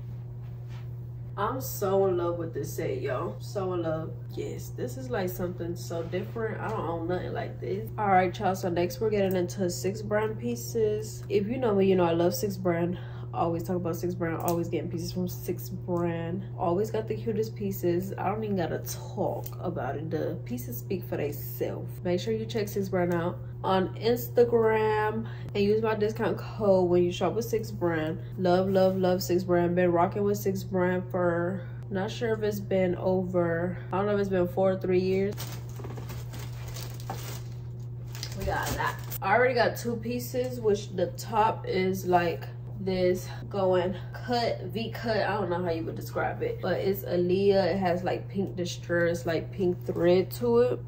I'm so in love with this set, y'all. So in love. Yes, this is like something so different. I don't own nothing like this. All right, y'all, so next we're getting into Sixx Brand pieces. If you know me, you know I love Sixx Brand. Always talk about Sixx Brand, always getting pieces from Sixx Brand. Always got the cutest pieces. I don't even gotta talk about it. The pieces speak for themselves. Make sure you check Sixx Brand out on Instagram and use my discount code when you shop with Sixx Brand. Love, love, love Sixx Brand. Been rocking with Sixx Brand for, not sure if it's been over, I don't know if it's been four or three years. We got that. I already got two pieces, which the top is like this going cut v-cut, I don't know how you would describe it, but it's Aaliyah. It has like pink distress, like pink thread to it,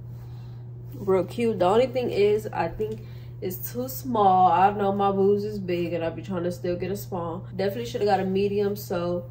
real cute. The only thing is I think it's too small. I know my boobs is big and I'll be trying to still get a small. Definitely should have got a medium. So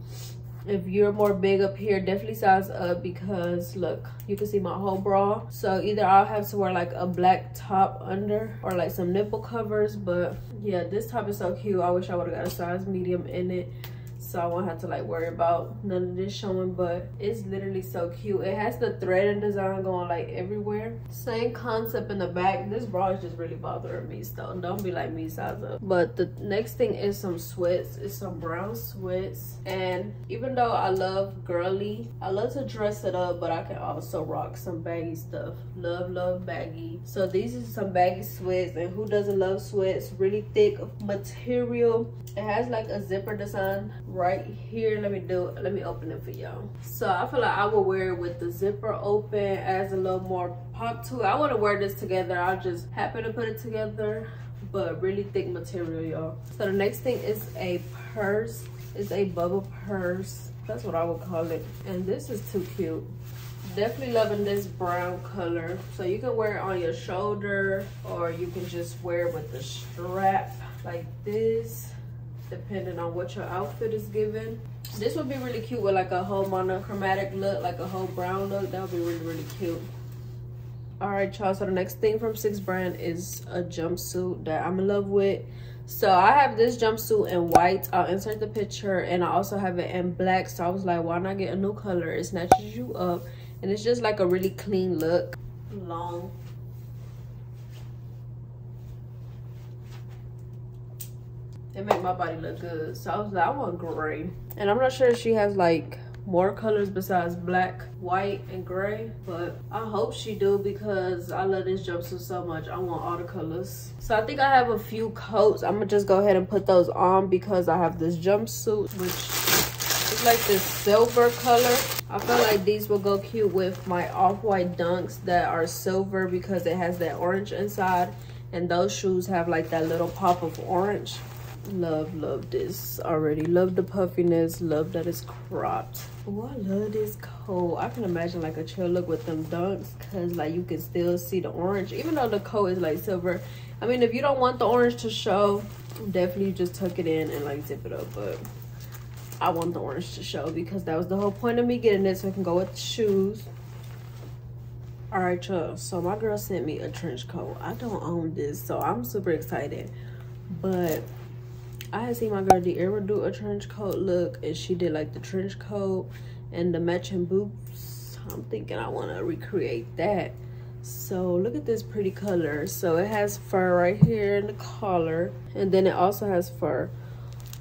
if you're more big up here, definitely size up, because look, you can see my whole bra. So either I'll have to wear like a black top under or like some nipple covers. But yeah, this top is so cute. I wish I would have got a size medium in it, so I won't have to like worry about none of this showing. But it's literally so cute. It has the thread and design going like everywhere. Same concept in the back. This bra is just really bothering me still. Don't be like me, size up. But the next thing is some sweats. It's some brown sweats. And even though I love girly, I love to dress it up, but I can also rock some baggy stuff. Love, love baggy. So these are some baggy sweats, and who doesn't love sweats? Really thick material. It has like a zipper design right here. Let me do let me open it for y'all. So I feel like I would wear it with the zipper open, as a little more pop to it. I want to wear this together. I just happen to put it together, but really thick material, y'all. So the next thing is a purse. It's a bubble purse, that's what I would call it. And this is too cute. Definitely loving this brown color. So you can wear it on your shoulder, or you can just wear it with the strap like this, depending on what your outfit is given. This would be really cute with like a whole monochromatic look, like a whole brown look. That would be really, really cute. All right, y'all, so the next thing from Sixx Brand is a jumpsuit that I'm in love with. So I have this jumpsuit in white. I'll insert the picture, and I also have it in black. So I was like, why not get a new color? It snatches you up, and it's just like a really clean look. Long. It make my body look good. So I was like, I want gray. And I'm not sure if she has like more colors besides black, white, and gray, but I hope she do, because I love this jumpsuit so much. I want all the colors. So I think I have a few coats. I'm gonna just go ahead and put those on, because I have this jumpsuit, which it's like this silver color. I feel like these will go cute with my Off-White Dunks that are silver because it has that orange inside, and those shoes have like that little pop of orange. Love, love this already. Love the puffiness. Love that it's cropped. Oh, I love this coat. I can imagine like a chill look with them Dunks because like you can still see the orange even though the coat is like silver. I mean, if you don't want the orange to show, definitely just tuck it in and like zip it up, but I want the orange to show because that was the whole point of me getting it, so I can go with the shoes. All right, y'all, so my girl sent me a trench coat. I don't own this, so I'm super excited, but I had seen my girl Dior do a trench coat look, and she did like the trench coat and the matching boots. I'm thinking I want to recreate that. So look at this pretty color. So it has fur right here in the collar, and then it also has fur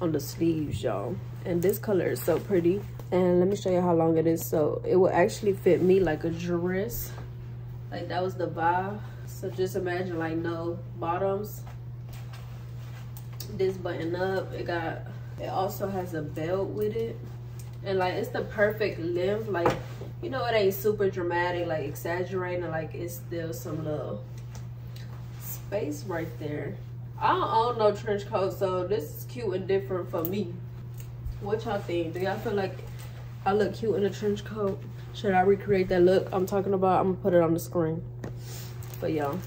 on the sleeves, y'all. And this color is so pretty. And let me show you how long it is. So it will actually fit me like a dress. Like that was the vibe. So just imagine like no bottoms. This button up, it got, it also has a belt with it, and like it's the perfect length. Like, you know, it ain't super dramatic, like exaggerating, like it's still some little space right there. I don't own no trench coat, so this is cute and different for me. What y'all think? Do y'all feel like I look cute in a trench coat? Should I recreate that look I'm talking about? I'm gonna put it on the screen for y'all.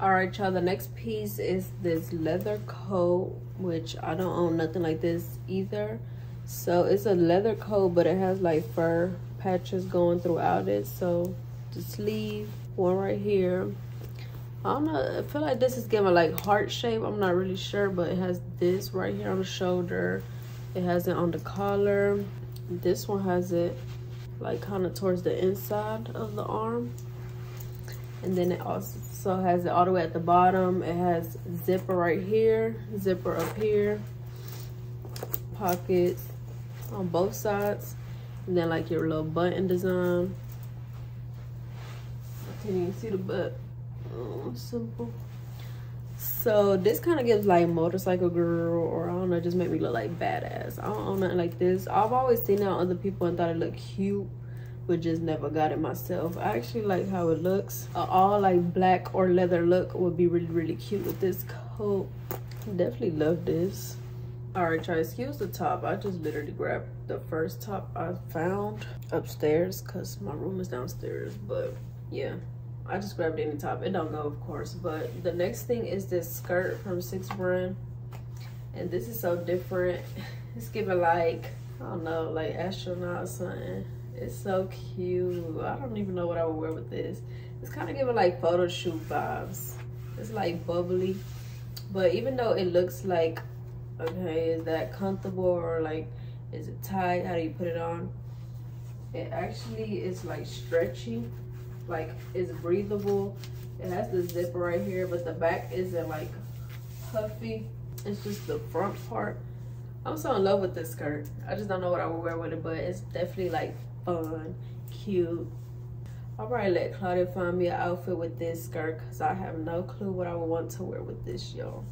All right, y'all, the next piece is this leather coat, which I don't own nothing like this either. So it's a leather coat, but it has like fur patches going throughout it. So the sleeve, one right here. I don't know, I feel like this is giving like heart shape. I'm not really sure, but it has this right here on the shoulder. It has it on the collar. This one has it like kind of towards the inside of the arm. And then it also has it all the way at the bottom. It has zipper right here, zipper up here, pockets on both sides, and then like your little button design. I can't even see the butt. Oh, simple. So this kind of gives like motorcycle girl, or I don't know, just make me look like badass. I don't own nothing like this. I've always seen it on other people and thought it looked cute, but just never got it myself. I actually like how it looks. A all like black or leather look would be really, really cute with this coat. Definitely love this. All right, y'all, excuse the top. I just literally grabbed the first top I found upstairs because my room is downstairs, but yeah, I just grabbed any top. It don't go, of course. But the next thing is this skirt from Sixx Brand, and this is so different. It's giving like, I don't know, like astronaut or something. It's so cute. I don't even know what I would wear with this. It's kind of giving like photo shoot vibes. It's like bubbly, but even though it looks like, okay, is that comfortable, or like is it tight, how do you put it on, it actually is like stretchy, like it's breathable. It has the zipper right here, but the back isn't like puffy, it's just the front part. I'm so in love with this skirt. I just don't know what I would wear with it, but it's definitely like fun, cute. I'll probably let Claudia find me an outfit with this skirt because I have no clue what I would want to wear with this, y'all.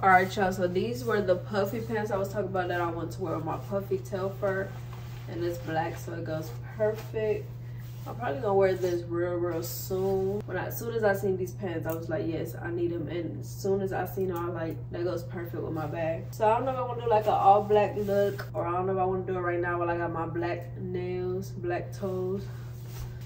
All right, y'all, so these were the puffy pants I was talking about that I want to wear with my puffy Telfar, and it's black, so it goes perfect. I'm probably gonna wear this real, real soon. When I, as soon as I seen these pants, I was like, yes, I need them. And as soon as I seen them, I was like, that goes perfect with my bag. So I don't know if I wanna do like an all black look, or I don't know if I wanna do it right now while I got my black nails, black toes.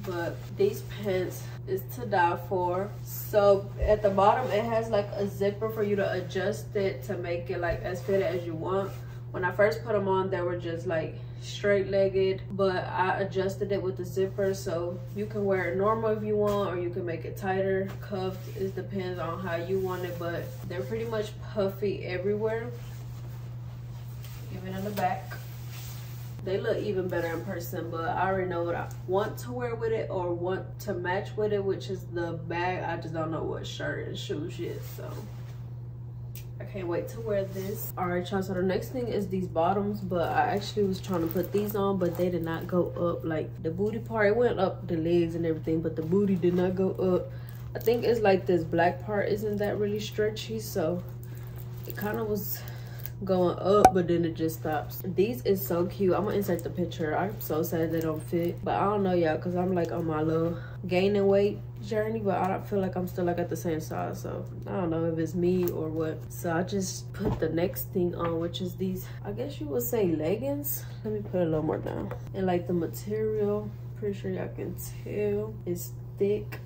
But these pants is to die for. So at the bottom, it has like a zipper for you to adjust it to make it like as fitted as you want. When I first put them on, they were just like straight legged, but I adjusted it with the zipper, so you can wear it normal if you want, or you can make it tighter, cuffed. It depends on how you want it, but they're pretty much puffy everywhere, even in the back. They look even better in person, but I already know what I want to wear with it, or want to match with it, which is the bag. I just don't know what shirt and shoes yet, so I can't wait to wear this. All right, y'all, so the next thing is these bottoms, but I actually was trying to put these on, but they did not go up. Like the booty part, it went up the legs and everything, but the booty did not go up. I think it's like this black part isn't that really stretchy, so it kind of was going up, but then it just stops. These is so cute. I'm gonna insert the picture. I'm so sad they don't fit, but I don't know, y'all, because I'm like on my little gaining weight journey, but I don't feel like I'm still like at the same size, so I don't know if it's me or what. So I just put the next thing on, which is these, I guess you would say leggings. Let me put a little more down. And like the material, pretty sure y'all can tell, it's thick.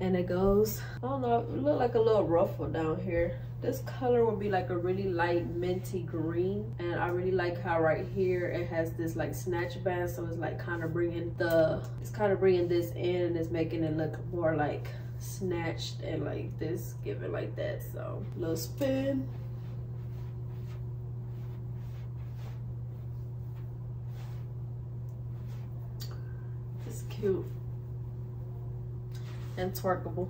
And it goes, I don't know, it look like a little ruffle down here. This color would be like a really light minty green, and I really like how right here it has this like snatch band, so it's like kind of bringing the, it's kind of bringing this in, and it's making it look more like snatched and like this, give it like that. So little spin. It's cute and twerkable.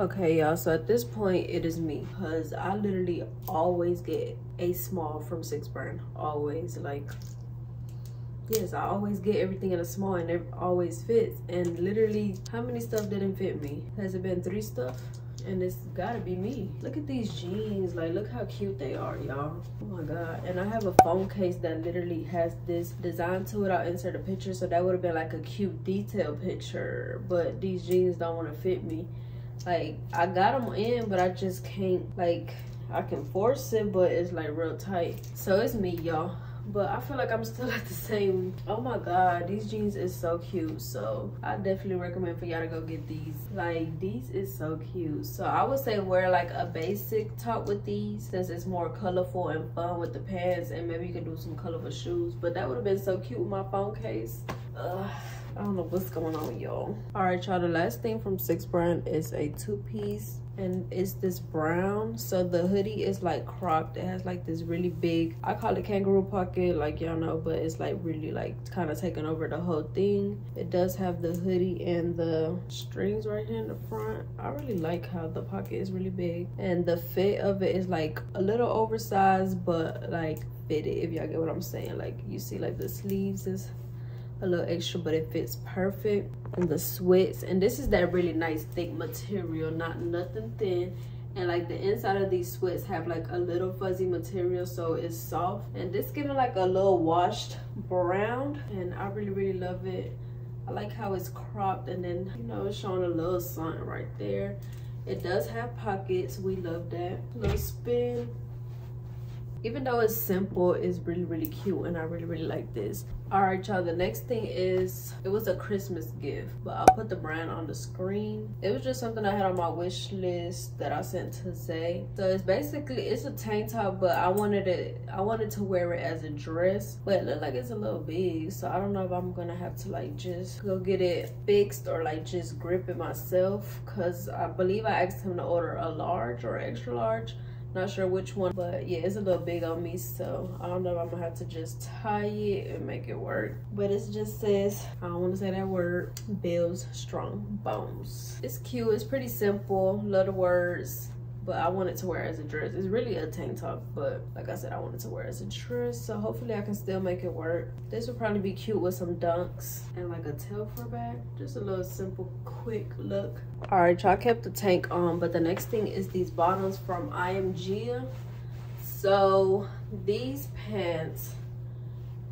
Okay, y'all, so at this point it is me, because I literally always get a small from Sixx Brand. Always, like, yes, I always get everything in a small, and it always fits. And literally, how many stuff didn't fit me? Has it been three stuff? And it's gotta be me. Look at these jeans, like look how cute they are, y'all. Oh my god. And I have a phone case that literally has this design to it. I'll insert a picture, so that would have been like a cute detail picture, but these jeans don't want to fit me. Like I got them in, but I just can't, like I can force it, but it's like real tight. So it's me, y'all, but I feel like I'm still at the same. Oh my god, these jeans is so cute, so I definitely recommend for y'all to go get these. Like these is so cute, so I would say wear like a basic top with these, since it's more colorful and fun with the pants, and maybe you can do some colorful shoes. But that would have been so cute with my phone case. Ugh, I don't know what's going on, y'all. All right, y'all, the last thing from Sixx Brand is a two-piece, and it's this brown. So the hoodie is like cropped. It has like this really big, I call it kangaroo pocket, like y'all know, but it's like really like kind of taking over the whole thing. It does have the hoodie and the strings right here in the front. I really like how the pocket is really big, and the fit of it is like a little oversized, but like fitted, if y'all get what I'm saying. Like you see like the sleeves is a little extra, but it fits perfect. And the sweats, and this is that really nice thick material, not nothing thin. And like the inside of these sweats have like a little fuzzy material, so it's soft, and this giving like a little washed brown, and I really really love it. I like how it's cropped, and then you know it's showing a little something right there. It does have pockets, we love that. Little spin. Even though it's simple, it's really really cute, and I really really like this. All right, y'all, the next thing is, it was a Christmas gift, but I'll put the brand on the screen. It was just something I had on my wish list that I sent to Zay. So it's basically, it's a tank top, but I wanted it, I wanted to wear it as a dress, but it looked like it's a little big, so I don't know if I'm gonna have to like just go get it fixed or like just grip it myself, because I believe I asked him to order a large or extra large. Not sure which one, but yeah, it's a little big on me, so I don't know if I'm gonna have to just tie it and make it work. But it just says, I don't want to say that word, builds strong bones. It's cute, it's pretty simple, love the words, but I wanted to wear it as a dress. It's really a tank top, but like I said, I wanted to wear it as a dress, so hopefully I can still make it work. This would probably be cute with some dunks and like a Telfar bag. Just a little simple, quick look. All right, y'all, kept the tank on, but the next thing is these bottoms from I M G. So these pants,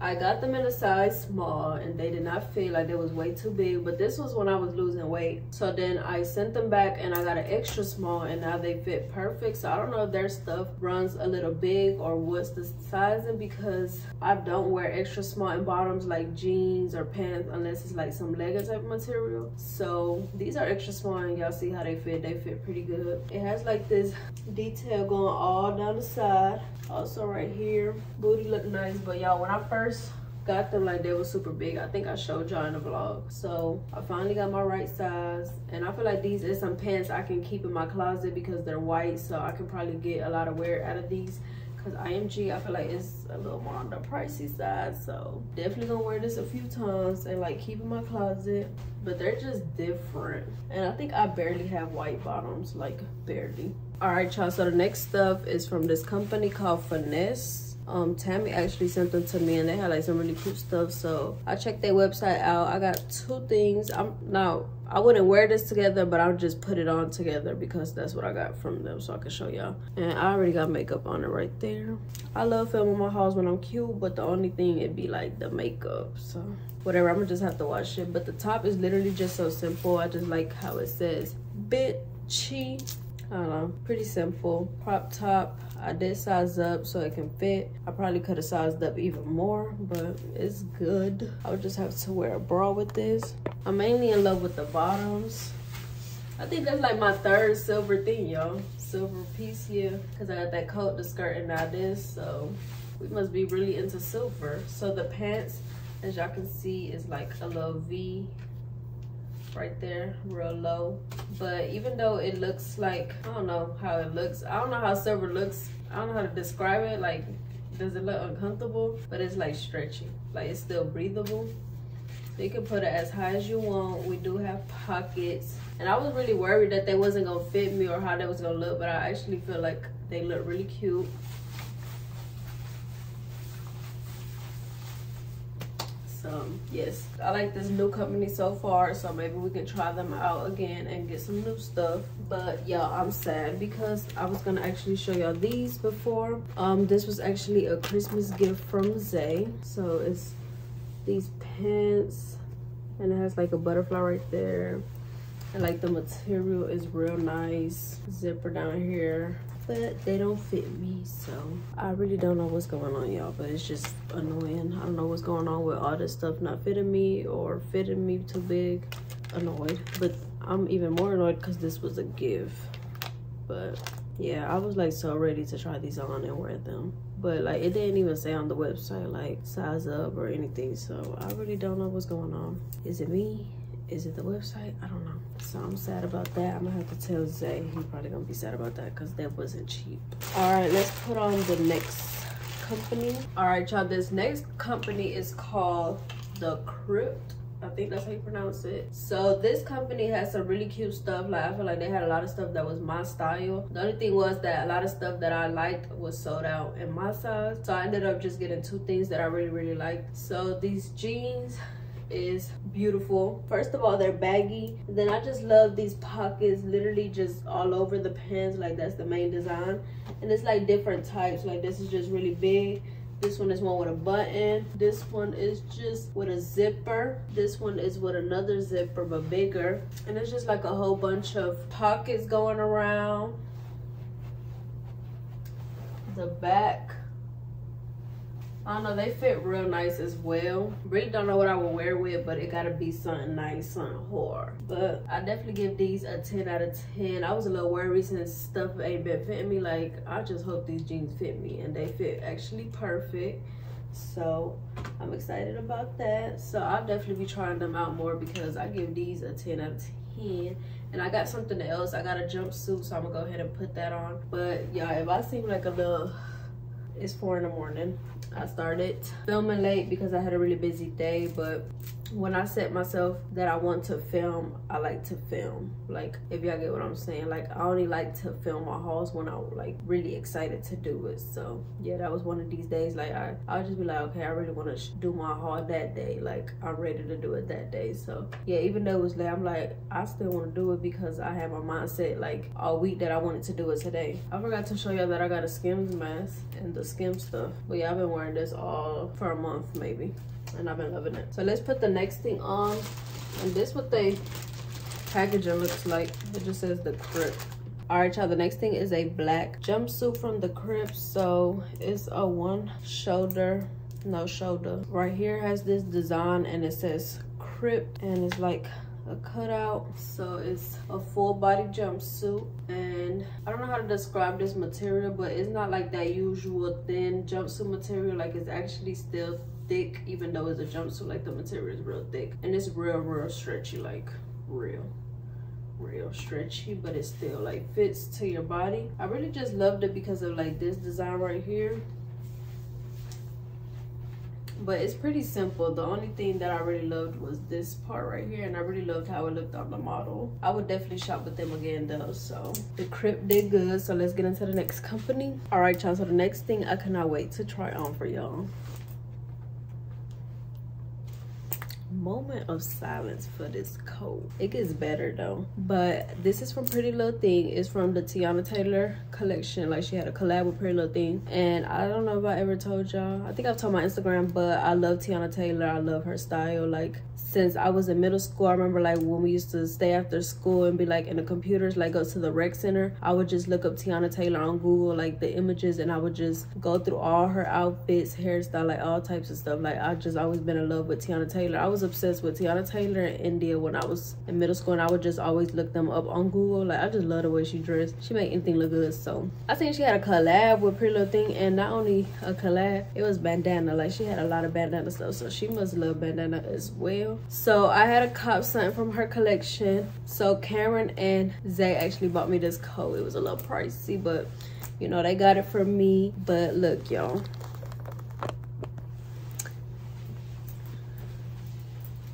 I got them in a size small, and they did not fit, like they was way too big, but this was when I was losing weight. So then I sent them back and I got an extra small, and now they fit perfect. So I don't know if their stuff runs a little big or what's the sizing, because I don't wear extra small in bottoms like jeans or pants unless it's like some legging type material. So these are extra small, and y'all see how they fit. They fit pretty good. It has like this detail going all down the side. Also right here, booty look nice, but y'all, when I first got them, like they were super big. I think I showed y'all in the vlog. So I finally got my right size, and I feel like these is some pants I can keep in my closet because they're white, so I can probably get a lot of wear out of these, because I M G, I feel like it's a little more on the pricey side. So definitely gonna wear this a few times and like keep in my closet, but they're just different. And I think I barely have white bottoms, like barely. All right, y'all, so the next stuff is from this company called Finesse. um Tammy actually sent them to me, and they had like some really cute stuff, so I checked their website out. I got two things. I'm now I wouldn't wear this together, but I'll just put it on together because that's what I got from them, so I can show y'all. And I already got makeup on it right there. I love filming my hauls when I'm cute, but the only thing it'd be like the makeup, so whatever, I'm gonna just have to wash it. But the top is literally just so simple. I just like how it says bitchy. I don't know, pretty simple crop top. I did size up so it can fit. I probably could have sized up even more, but it's good. I would just have to wear a bra with this. I'm mainly in love with the bottoms. I think that's like my third silver thing, y'all. Silver piece here, because I got that coat, the skirt, and now this, so we must be really into silver. So the pants, as y'all can see, is like a little V right there, real low. But even though it looks like, I don't know how it looks, I don't know how silver looks, I don't know how to describe it. Like, does it look uncomfortable? But it's like stretchy, like it's still breathable. So you can put it as high as you want. We do have pockets, and I was really worried that they wasn't gonna fit me or how they was gonna look, but I actually feel like they look really cute. Um, yes, I like this new company so far, so maybe we can try them out again and get some new stuff. But y'all, I'm sad because I was gonna actually show y'all these before. Um this was actually a Christmas gift from Zay, so it's these pants, and it has like a butterfly right there, and like the material is real nice, zipper down here, but they don't fit me, so I really don't know what's going on, y'all. But it's just annoying. I don't know what's going on with all this stuff not fitting me or fitting me too big. Annoyed, but I'm even more annoyed because this was a gift. But yeah, I was like so ready to try these on and wear them, but like it didn't even say on the website like size up or anything, so I really don't know what's going on. Is it me? Is it the website? I don't know. So I'm sad about that. I'm gonna have to tell Zay. He's probably gonna be sad about that because that wasn't cheap. All right, let's put on the next company. All right, y'all, this next company is called The Kript. I think that's how you pronounce it. So this company has some really cute stuff. Like, I feel like they had a lot of stuff that was my style. The only thing was that a lot of stuff that I liked was sold out in my size. So I ended up just getting two things that I really, really liked. So these jeans is beautiful. First of all, they're baggy, and then I just love these pockets literally just all over the pants. Like, that's the main design, and it's like different types. Like, this is just really big, this one is one with a button, this one is just with a zipper, this one is with another zipper but bigger, and it's just like a whole bunch of pockets going around the back. I don't know, they fit real nice as well. Really don't know what I would wear with, but it gotta be something nice, something hard. But I definitely give these a ten out of ten. I was a little worried since stuff ain't been fitting me. Like, I just hope these jeans fit me, and they fit actually perfect. So I'm excited about that. So I'll definitely be trying them out more because I give these a ten out of ten. And I got something else. I got a jumpsuit, so I'm gonna go ahead and put that on. But y'all, if I seem like a little... It's four in the morning. I started filming late because I had a really busy day, but when I set myself that I want to film, I like to film. Like, if y'all get what I'm saying, like, I only like to film my hauls when I'm like really excited to do it. So yeah, that was one of these days. Like, I, I'll just be like, okay, I really want to do my haul that day. Like, I'm ready to do it that day. So yeah, even though it was late, I'm like, I still want to do it because I had my mindset like all week that I wanted to do it today. I forgot to show y'all that I got a Skims mask and the Skims stuff. But yeah, I've been wearing this all for a month maybe, and I've been loving it. So let's put the next thing on, and this what they packaging looks like. It just says The Kript. All right, y'all, the next thing is a black jumpsuit from The Kript. So it's a one shoulder, no shoulder right here, has this design, and it says Kript, and it's like a cutout. So it's a full body jumpsuit, and I don't know how to describe this material, but it's not like that usual thin jumpsuit material. Like, it's actually still thick, even though it's a jumpsuit. Like, the material is real thick, and it's real real stretchy. Like, real real stretchy, but it still like fits to your body. I really just loved it because of like this design right here. But it's pretty simple. The only thing that I really loved was this part right here, and I really loved how it looked on the model. I would definitely shop with them again though. So The Kript did good, so let's get into the next company. All right, y'all, so the next thing I cannot wait to try on for y'all. Moment of silence for this coat. It gets better though. But this is from Pretty Little Thing. It's from the Teyana Taylor collection. Like, she had a collab with Pretty Little Thing, and I don't know if I ever told y'all, I think I've told my Instagram, but I love Teyana Taylor. I love her style. Like, since I was in middle school, I remember like when we used to stay after school and be like in the computers, like go to the rec center, I would just look up Teyana Taylor on Google, like the images, and I would just go through all her outfits, hairstyle, like all types of stuff. Like, I've just always been in love with Teyana Taylor. I was obsessed with Teyana Taylor in India when I was in middle school, and I would just always look them up on Google. Like, I just love the way she dressed. She made anything look good. So I think she had a collab with Pretty Little Thing, and not only a collab, it was bandana. Like, she had a lot of bandana stuff, so she must love bandana as well. So I had a cop something from her collection. So Karen and Zay actually bought me this coat. It was a little pricey, but you know, they got it for me. But look, y'all,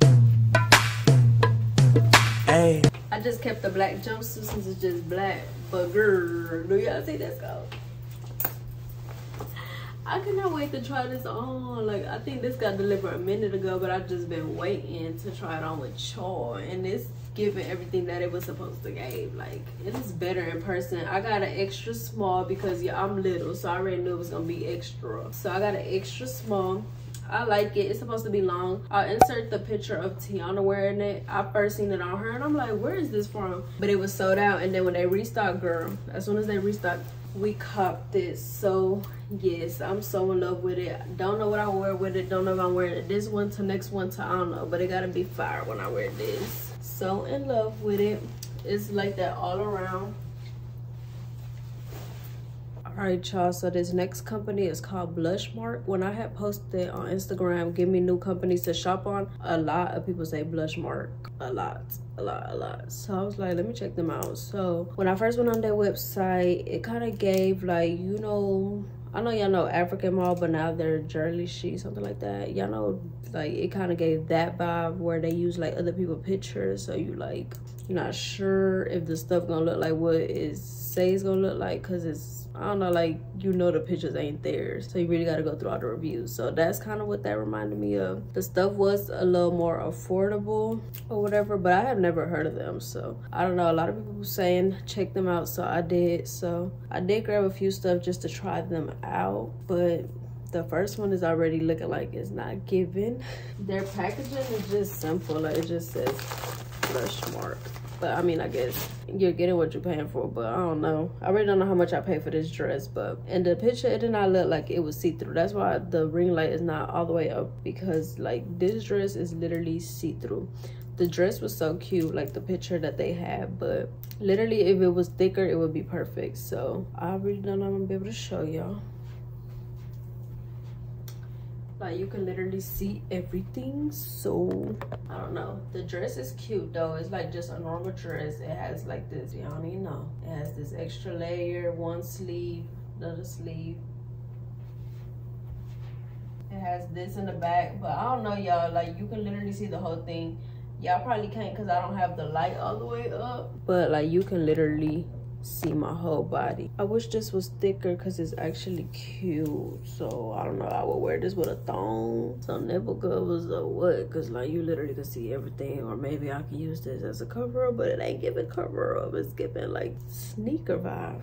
I just kept the black jumpsuit since it's just black. But girl, do y'all see this coat? I cannot wait to try this on. Like, I think this got delivered a minute ago, but I've just been waiting to try it on with y'all, and it's giving everything that it was supposed to give. Like, it is better in person. I got an extra small because yeah, I'm little, so I already knew it was gonna be extra. So I got an extra small. I like it. It's supposed to be long. I'll insert the picture of Teyana wearing it. I first seen it on her and I'm like, where is this from? But it was sold out, and then when they restocked, girl, as soon as they restocked, we copped it. So yes, I'm so in love with it. Don't know what I wear with it. Don't know if I'm wearing it this one to next one to I don't know, but it gotta be fire when I wear this. So in love with it. It's like that all around. All right, y'all, so this next company is called Blushmark. When I had posted on Instagram, give me new companies to shop on, a lot of people say Blushmark, a lot, a lot, a lot. So I was like, let me check them out. So when I first went on their website, it kind of gave like, you know, I know y'all know African Mall, but now they're Jersey Chic, something like that. Y'all know, like, it kind of gave that vibe where they use like other people's pictures, so you like, you're not sure if the stuff gonna look like what it says gonna look like, because it's, I don't know, like, you know the pictures ain't theirs, so you really gotta go through all the reviews. So that's kind of what that reminded me of. The stuff was a little more affordable or whatever, but I have never heard of them, so I don't know. A lot of people were saying check them out, so I did. So I did grab a few stuff just to try them out, but the first one is already looking like it's not giving. Their packaging is just simple, like it just says Blushmark. But I mean, I guess you're getting what you're paying for, but I don't know. I really don't know how much I paid for this dress, but in the picture, it did not look like it was see-through. That's why the ring light is not all the way up, because like this dress is literally see-through. The dress was so cute, like the picture that they had, but literally if it was thicker, it would be perfect. So I really don't know if I'm gonna be able to show y'all. Like, you can literally see everything. So I don't know, the dress is cute though. It's like just a normal dress. It has like this, you don't even know, it has this extra layer, one sleeve, another sleeve, it has this in the back. But I don't know, y'all, like you can literally see the whole thing. Y'all probably can't because I don't have the light all the way up, but like you can literally see my whole body. I wish this was thicker because it's actually cute. So I don't know, I would wear this with a thong, some nipple covers or what, because like you literally can see everything. Or maybe I can use this as a cover up, but it ain't giving cover up, it's giving like sneaker vibe.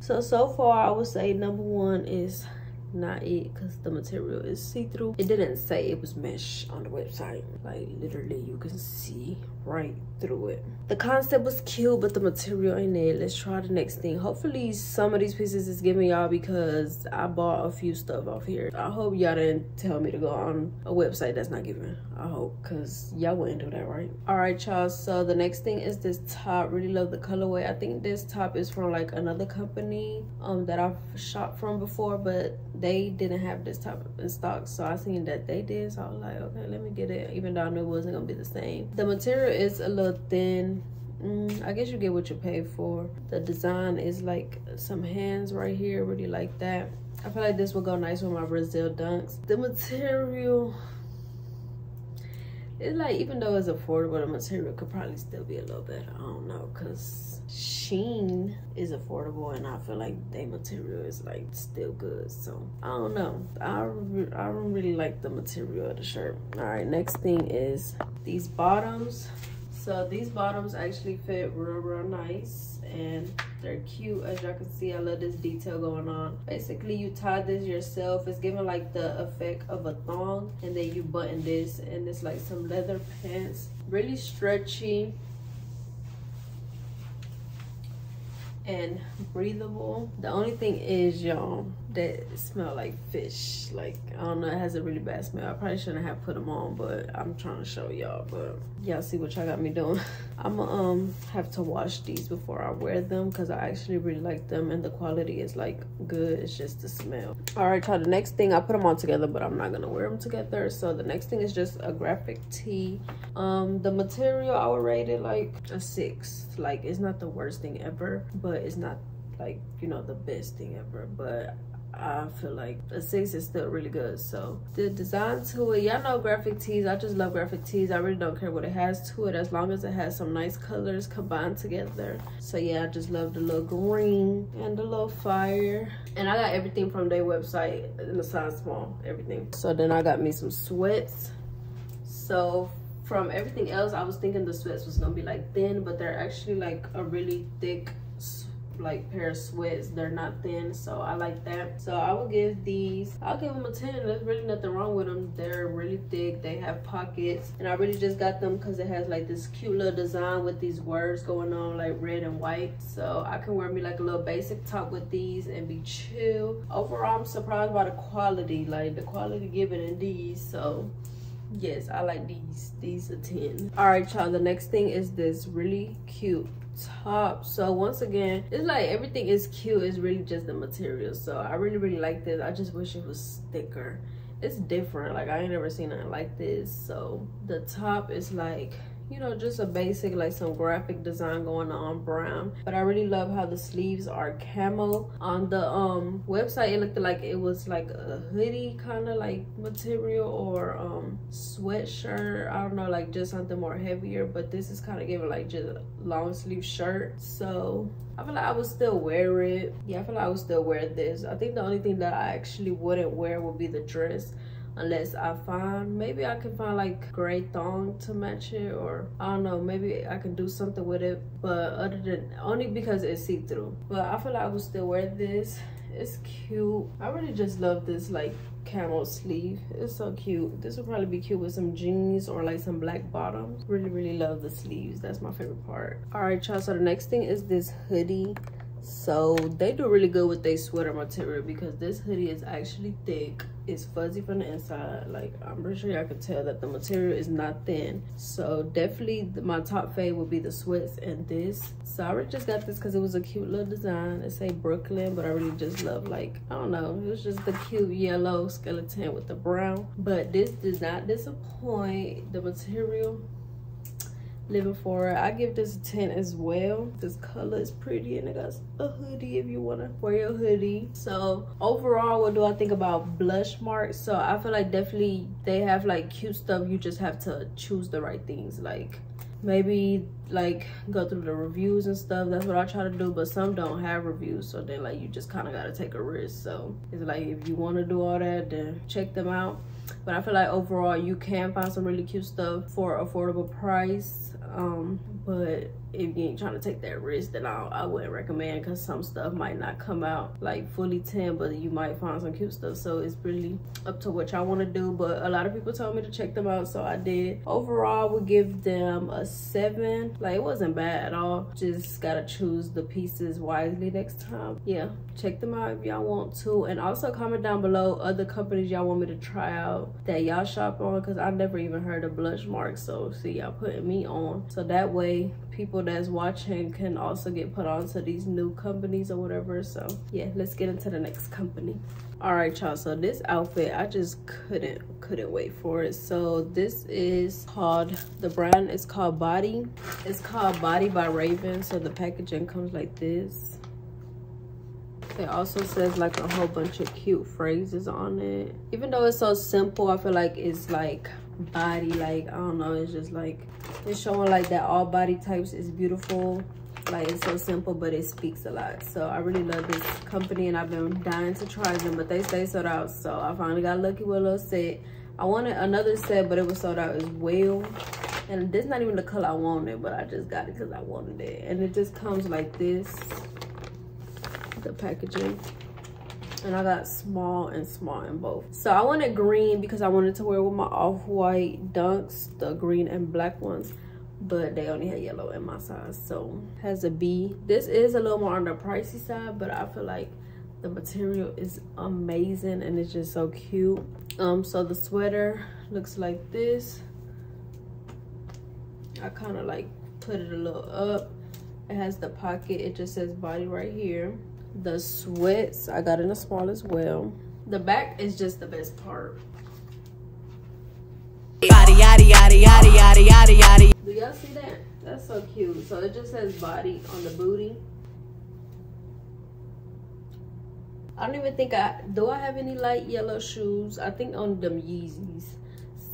So so far I would say number one is not it, because the material is see-through. It didn't say it was mesh on the website, like literally you can see right through it. The concept was cute, but the material ain't it. Let's try the next thing. Hopefully some of these pieces is giving y'all, because I bought a few stuff off here. I hope y'all didn't tell me to go on a website that's not giving. I hope, because y'all wouldn't do that, right? All right, y'all, so the next thing is this top. Really love the colorway. I think this top is from like another company um that I've shopped from before, but they didn't have this top in stock, so I seen that they did, so I was like, okay, let me get it, even though I knew it wasn't gonna be the same. The material is a little thin. mm, I guess you get what you pay for. The design is like some hands right here, really like that. I feel like this will go nice with my Brazil dunks. The material, it's like, even though it's affordable, the material could probably still be a little better. I don't know, because Shein is affordable and I feel like their material is like still good. So I don't know. I, re I really like the material of the shirt. All right, next thing is these bottoms. So these bottoms actually fit real, real nice and they're cute. As y'all can see, I love this detail going on. Basically, you tie this yourself. It's giving like the effect of a thong, and then you button this, and it's like some leather pants. Really stretchy and breathable. The only thing is, y'all, that smell like fish. Like, I don't know, it has a really bad smell. I probably shouldn't have put them on, but I'm trying to show y'all, but y'all see what y'all got me doing. I'ma um have to wash these before I wear them, because I actually really like them and the quality is like good. It's just the smell. All right, y'all, the next thing, I put them all together, but I'm not gonna wear them together. So the next thing is just a graphic tee. Um the material, I would rate it like a six. Like, it's not the worst thing ever, but it's not like, you know, the best thing ever, but I feel like a six is still really good. So the design to it, y'all know graphic tees, I just love graphic tees. I really don't care what it has to it, as long as it has some nice colors combined together. So yeah, I just love the little green and the little fire. And I got everything from their website in the size small, everything. So then I got me some sweats. So from everything else, I was thinking the sweats was gonna be like thin, but they're actually like a really thick sweat, like pair of sweats. They're not thin, so I like that. So I would give these, I'll give them a ten. There's really nothing wrong with them. They're really thick, they have pockets, and I really just got them because it has like this cute little design with these words going on, like red and white. So I can wear me like a little basic top with these and be chill. Overall, I'm surprised by the quality, like the quality given in these. So yes, I like these. These are ten. All right, y'all, the next thing is this really cute top. So once again, it's like everything is cute, it's really just the material. So I really really like this. I just wish it was thicker. It's different, like I ain't never seen nothing like this. So the top is like, you know, just a basic, like some graphic design going on, brown, but I really love how the sleeves are camel. On the um website, it looked like it was like a hoodie kind of like material, or um sweatshirt, I don't know, like just something more heavier, but this is kind of giving like just a long sleeve shirt. So I feel like I would still wear it. Yeah, I feel like I would still wear this. I think the only thing that I actually wouldn't wear would be the dress, unless I find, maybe I can find like gray thong to match it, or I don't know, maybe I can do something with it, but other than, only because it's see-through. But I feel like I would still wear this. It's cute. I really just love this like camel sleeve. It's so cute. This would probably be cute with some jeans or like some black bottoms. Really really love the sleeves. That's my favorite part. All right, y'all, so the next thing is this hoodie. So they do really good with their sweater material, because this hoodie is actually thick. It's fuzzy from the inside. Like, I'm pretty sure y'all can tell that the material is not thin. So definitely the, my top fave would be the sweats and this. So I really just got this because it was a cute little design. It say Brooklyn, but I really just love, like, I don't know, it was just the cute yellow skeleton with the brown. But this did not disappoint. The material, living for it. I give this a ten as well. This color is pretty, and it got a hoodie if you want to wear your hoodie. So overall, what do I think about Blushmark? So I feel like definitely they have like cute stuff. You just have to choose the right things. Like, maybe like go through the reviews and stuff. That's what I try to do, but some don't have reviews, so then like you just kind of got to take a risk. So it's like, if you want to do all that, then check them out. But I feel like overall you can find some really cute stuff for affordable price, um but if you ain't trying to take that risk, then i, I wouldn't recommend, because some stuff might not come out like fully ten, but you might find some cute stuff. So it's really up to what y'all want to do, but a lot of people told me to check them out, so I did. Overall, I would give them a seven. Like, it wasn't bad at all, just gotta choose the pieces wisely next time. Yeah, check them out if y'all want to, and also comment down below other companies y'all want me to try out that y'all shop on, because I never even heard of Blushmark, so see, y'all putting me on, so that way people that's watching can also get put on to these new companies or whatever. So yeah, let's get into the next company. All right, y'all, so this outfit, I just couldn't couldn't wait for it. So this is called, the brand is called Body. It's called Body by Raven. So the packaging comes like this. It also says like a whole bunch of cute phrases on it. Even though it's so simple, I feel like it's like body, like I don't know, it's just like it's showing like that all body types is beautiful. Like it's so simple, but it speaks a lot. So I really love this company and I've been dying to try them, but they stay sold out. So I finally got lucky with a little set. I wanted another set, but it was sold out as well. And this is not even the color I wanted, but I just got it because I wanted it. And it just comes like this, the packaging. And I got small and small in both. So I wanted green because I wanted to wear with my Off-White Dunks, the green and black ones. But they only had yellow in my size, so has a B. This is a little more on the pricey side, but I feel like the material is amazing and it's just so cute. Um so the sweater looks like this. I kind of like put it a little up. It has the pocket. It just says body right here. The sweats I got in a small as well. The back is just the best part. Yaddy, yaddy, yaddy, yaddy, yaddy, yaddy, yaddy. Do y'all see that? That's so cute. So it just says body on the booty. I don't even think I do I have any light yellow shoes. I think on them Yeezys,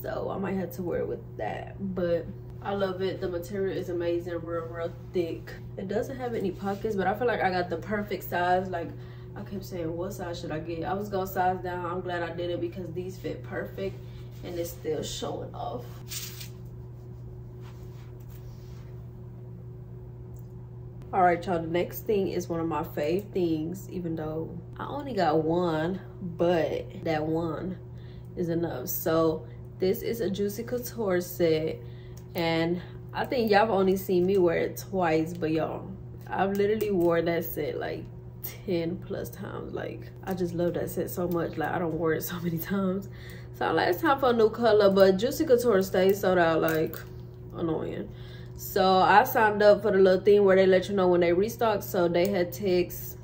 so I might have to wear it with that. But I love it. The material is amazing, real real thick. It doesn't have any pockets, but I feel like I got the perfect size. Like I kept saying, what size should I get? I was gonna size down. I'm glad I did it because these fit perfect and it's still showing off. All right, y'all, the next thing is one of my fave things, even though I only got one, but that one is enough. So this is a Juicy Couture set, and I think y'all have only seen me wear it twice, but y'all, I've literally wore that set like ten plus times. Like I just love that set so much. Like I don't wear it so many times, so I'm like, it's time for a new color. But Juicy Couture stays sold out, like annoying. So I signed up for the little thing where they let you know when they restock. So they had texts,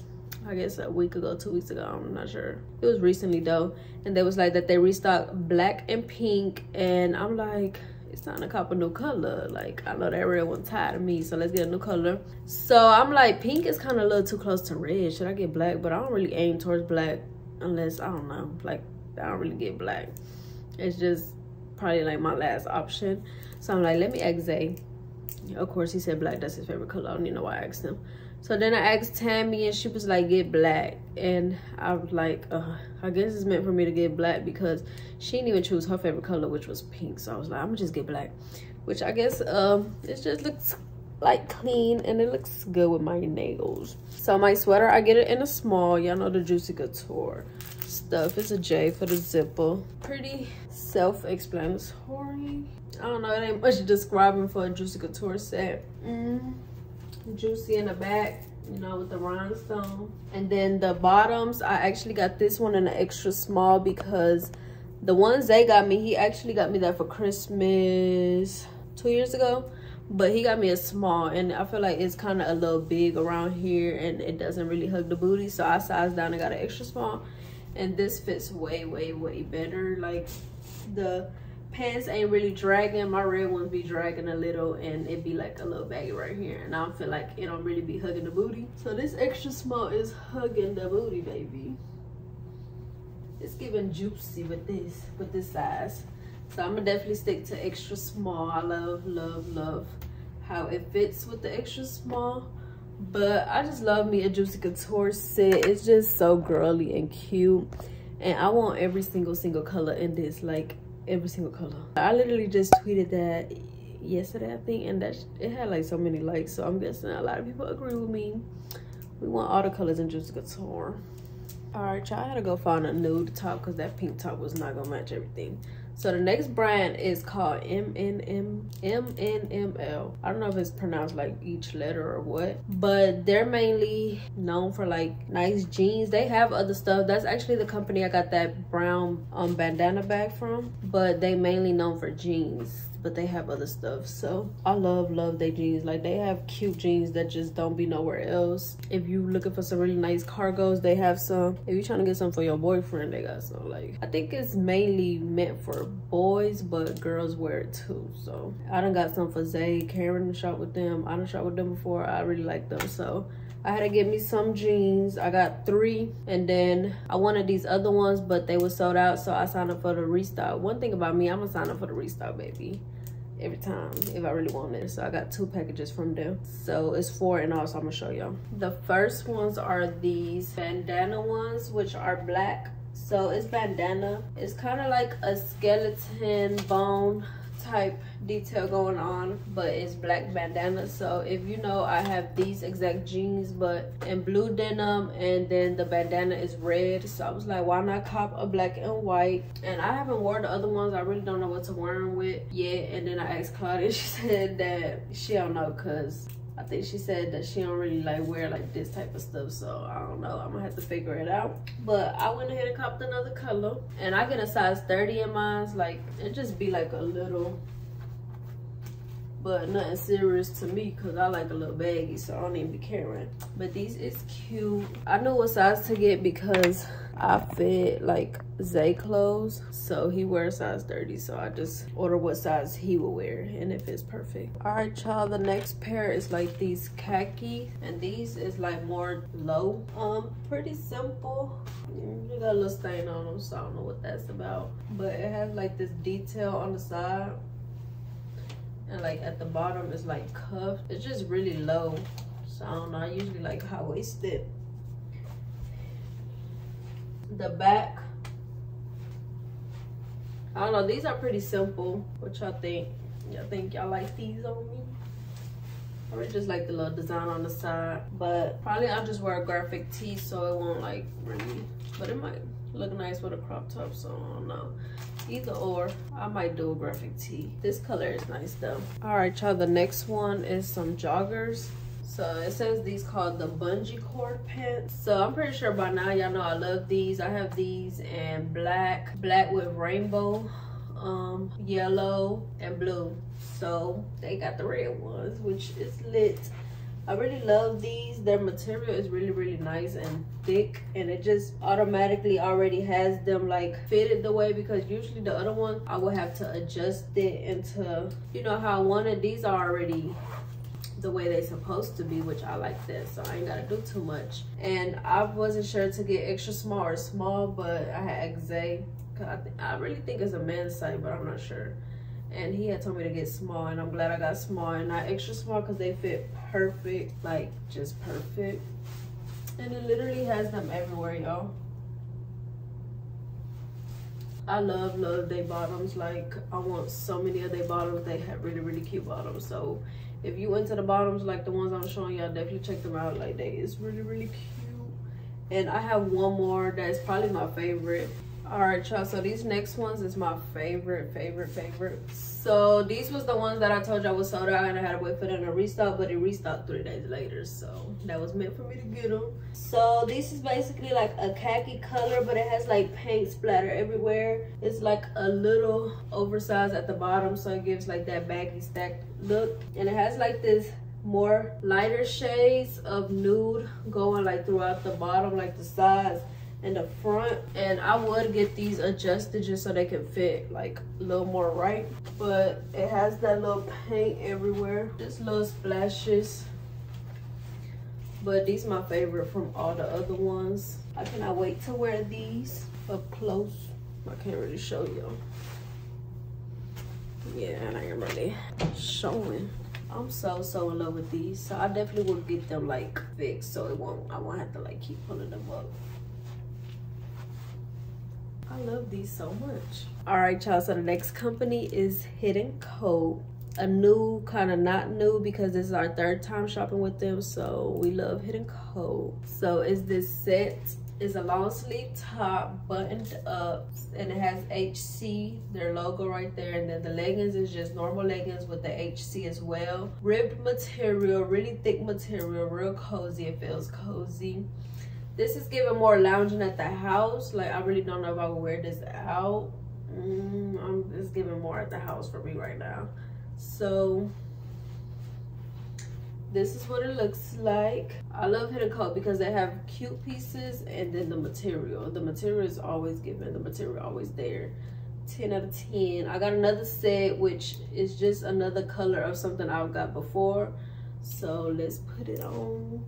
I guess a week ago, two weeks ago, I'm not sure. It was recently though. And they was like that they restock black and pink. And I'm like, it's time to cop a new color. Like I know that red one's tired of me, so let's get a new color. So I'm like, pink is kind of a little too close to red. Should I get black? But I don't really aim towards black unless, I don't know, like I don't really get black. It's just probably like my last option. So I'm like, let me ask Zay. Of course he said black, that's his favorite color. I don't even know why I asked him. So then I asked Tammy and she was like, get black. And I was like, uh, I guess it's meant for me to get black because she didn't even choose her favorite color, which was pink. So I was like, I'm gonna just get black, which I guess um it just looks like clean and it looks good with my nails. So my sweater, I get it in a small. Y'all know the Juicy Couture stuff. It's a J for the zipper. Pretty self-explanatory. I don't know, it ain't much describing for a Juicy Couture set. Mm. Juicy in the back, you know, with the rhinestone. And then the bottoms, I actually got this one in an extra small because the ones they got me, he actually got me that for Christmas two years ago. But he got me a small, and I feel like it's kind of a little big around here and it doesn't really hug the booty. So I sized down and got an extra small. And this fits way, way, way better. Like the pants ain't really dragging. My red ones be dragging a little and it be like a little baggy right here, and I don't feel like it don't really be hugging the booty. So this extra small is hugging the booty, baby. It's giving juicy with this with this size. So I'm gonna definitely stick to extra small. I love love love how it fits with the extra small. But I just love me a Juicy Couture set. It's just so girly and cute, and I want every single single color in this, like every single color. I literally just tweeted that yesterday, I think, and that it had like so many likes, so I'm guessing a lot of people agree with me. We want all the colors in Juicy Couture. All right, y'all, I had to go find a nude top because that pink top was not gonna match everything. So the next brand is called M N M L. I don't know if it's pronounced like each letter or what, but they're mainly known for like nice jeans. They have other stuff. That's actually the company I got that brown um bandana bag from, but they mainly known for jeans, but they have other stuff. So I love love their jeans. Like they have cute jeans that just don't be nowhere else. If you looking for some really nice cargos, they have some. If you're trying to get some for your boyfriend, they got some. Like I think it's mainly meant for boys, but girls wear it too. So I done got some for Zay. Karen shot with them. I done shot with them before. I really like them, so I had to get me some jeans. I got three, and then I wanted these other ones, but they were sold out, so I signed up for the restock. One thing about me, I'm gonna sign up for the restock, baby, every time if I really want it. So I got two packages from them, so it's four in all, so I'm gonna show y'all. The first ones are these bandana ones, which are black. So it's bandana, it's kind of like a skeleton bone type detail going on, but it's black bandana. So if you know, I have these exact jeans but in blue denim, and then the bandana is red. So I was like, why not cop a black and white? And I haven't worn the other ones, I really don't know what to wear them with yet. And then I asked Claudia, she said that she don't know, because I think she said that she don't really like wear like this type of stuff, so I don't know, I'm gonna have to figure it out. But I went ahead and copped another color, and I get a size thirty in mine. Like, it just be like a little, but nothing serious to me, because I like a little baggy, so I don't even be caring. But these is cute. I know what size to get because I fit like Zay clothes, so he wears size thirty, so I just order what size he will wear and it fits perfect. All right, y'all, the next pair is like these khaki, and these is like more low, um pretty simple. You got a little stain on them, so I don't know what that's about, but it has like this detail on the side, and like at the bottom is like cuffed. It's just really low, so I don't know, I usually like high-waisted. The back, I don't know, these are pretty simple. What y'all think? Y'all think y'all like these on me? I really just like the little design on the side, but probably I'll just wear a graphic tee, so it won't like really, but it might look nice with a crop top, so I don't know. Either or, I might do a graphic tee. This color is nice though. All right, y'all, the next one is some joggers. So it says these called the bungee cord pants. So I'm pretty sure by now y'all know I love these. I have these in black, black with rainbow, um, yellow, and blue. So they got the red ones, which is lit. I really love these. Their material is really, really nice and thick, and it just automatically already has them like fitted the way, because usually the other one I would have to adjust it into, you know, how I wanted. These are already the way they're supposed to be, which I like this, so I ain't gotta do too much. And I wasn't sure to get extra small or small, but I had Xay, cause I, th I really think it's a man's size, but I'm not sure. And he had told me to get small, and I'm glad I got small and not extra small, because they fit perfect, like just perfect. And it literally has them everywhere, y'all. I love, love their bottoms. Like, I want so many of their bottoms. They have really, really cute bottoms. So if you into the bottoms, like the ones I'm showing y'all, definitely check them out. Like, they is really, really cute. And I have one more that's probably my favorite. All right, y'all, so these next ones is my favorite, favorite, favorite. So these was the ones that I told y'all was sold out, and I had to wait for them to restock, but it restocked three days later, so that was meant for me to get them. So this is basically like a khaki color, but it has like paint splatter everywhere. It's like a little oversized at the bottom, so it gives like that baggy stacked look, and it has like this more lighter shades of nude going like throughout the bottom, like the sides in the front. And I would get these adjusted just so they can fit like a little more right, but it has that little paint everywhere, just little splashes. But these my favorite from all the other ones. I cannot wait to wear these up close. I can't really show y'all. Yeah, and I ain't really showing. I'm so, so in love with these, so I definitely will get them like fixed, so it won't, I won't have to like keep pulling them up. I love these so much. All right, y'all, so the next company is Hidden Cult. A new, kind of not new, because this is our third time shopping with them, so we love Hidden Cult. So is this set, is a long sleeve top buttoned up, and it has H C, their logo right there, and then the leggings is just normal leggings with the H C as well. Ribbed material, really thick material, real cozy, it feels cozy. This is giving more lounging at the house. Like, I really don't know if I would wear this out. Mm, I'm, it's giving more at the house for me right now. So this is what it looks like. I love Hidden Cult because they have cute pieces, and then the material. The material is always given. The material always there. ten out of ten. I got another set, which is just another color of something I've got before. So let's put it on.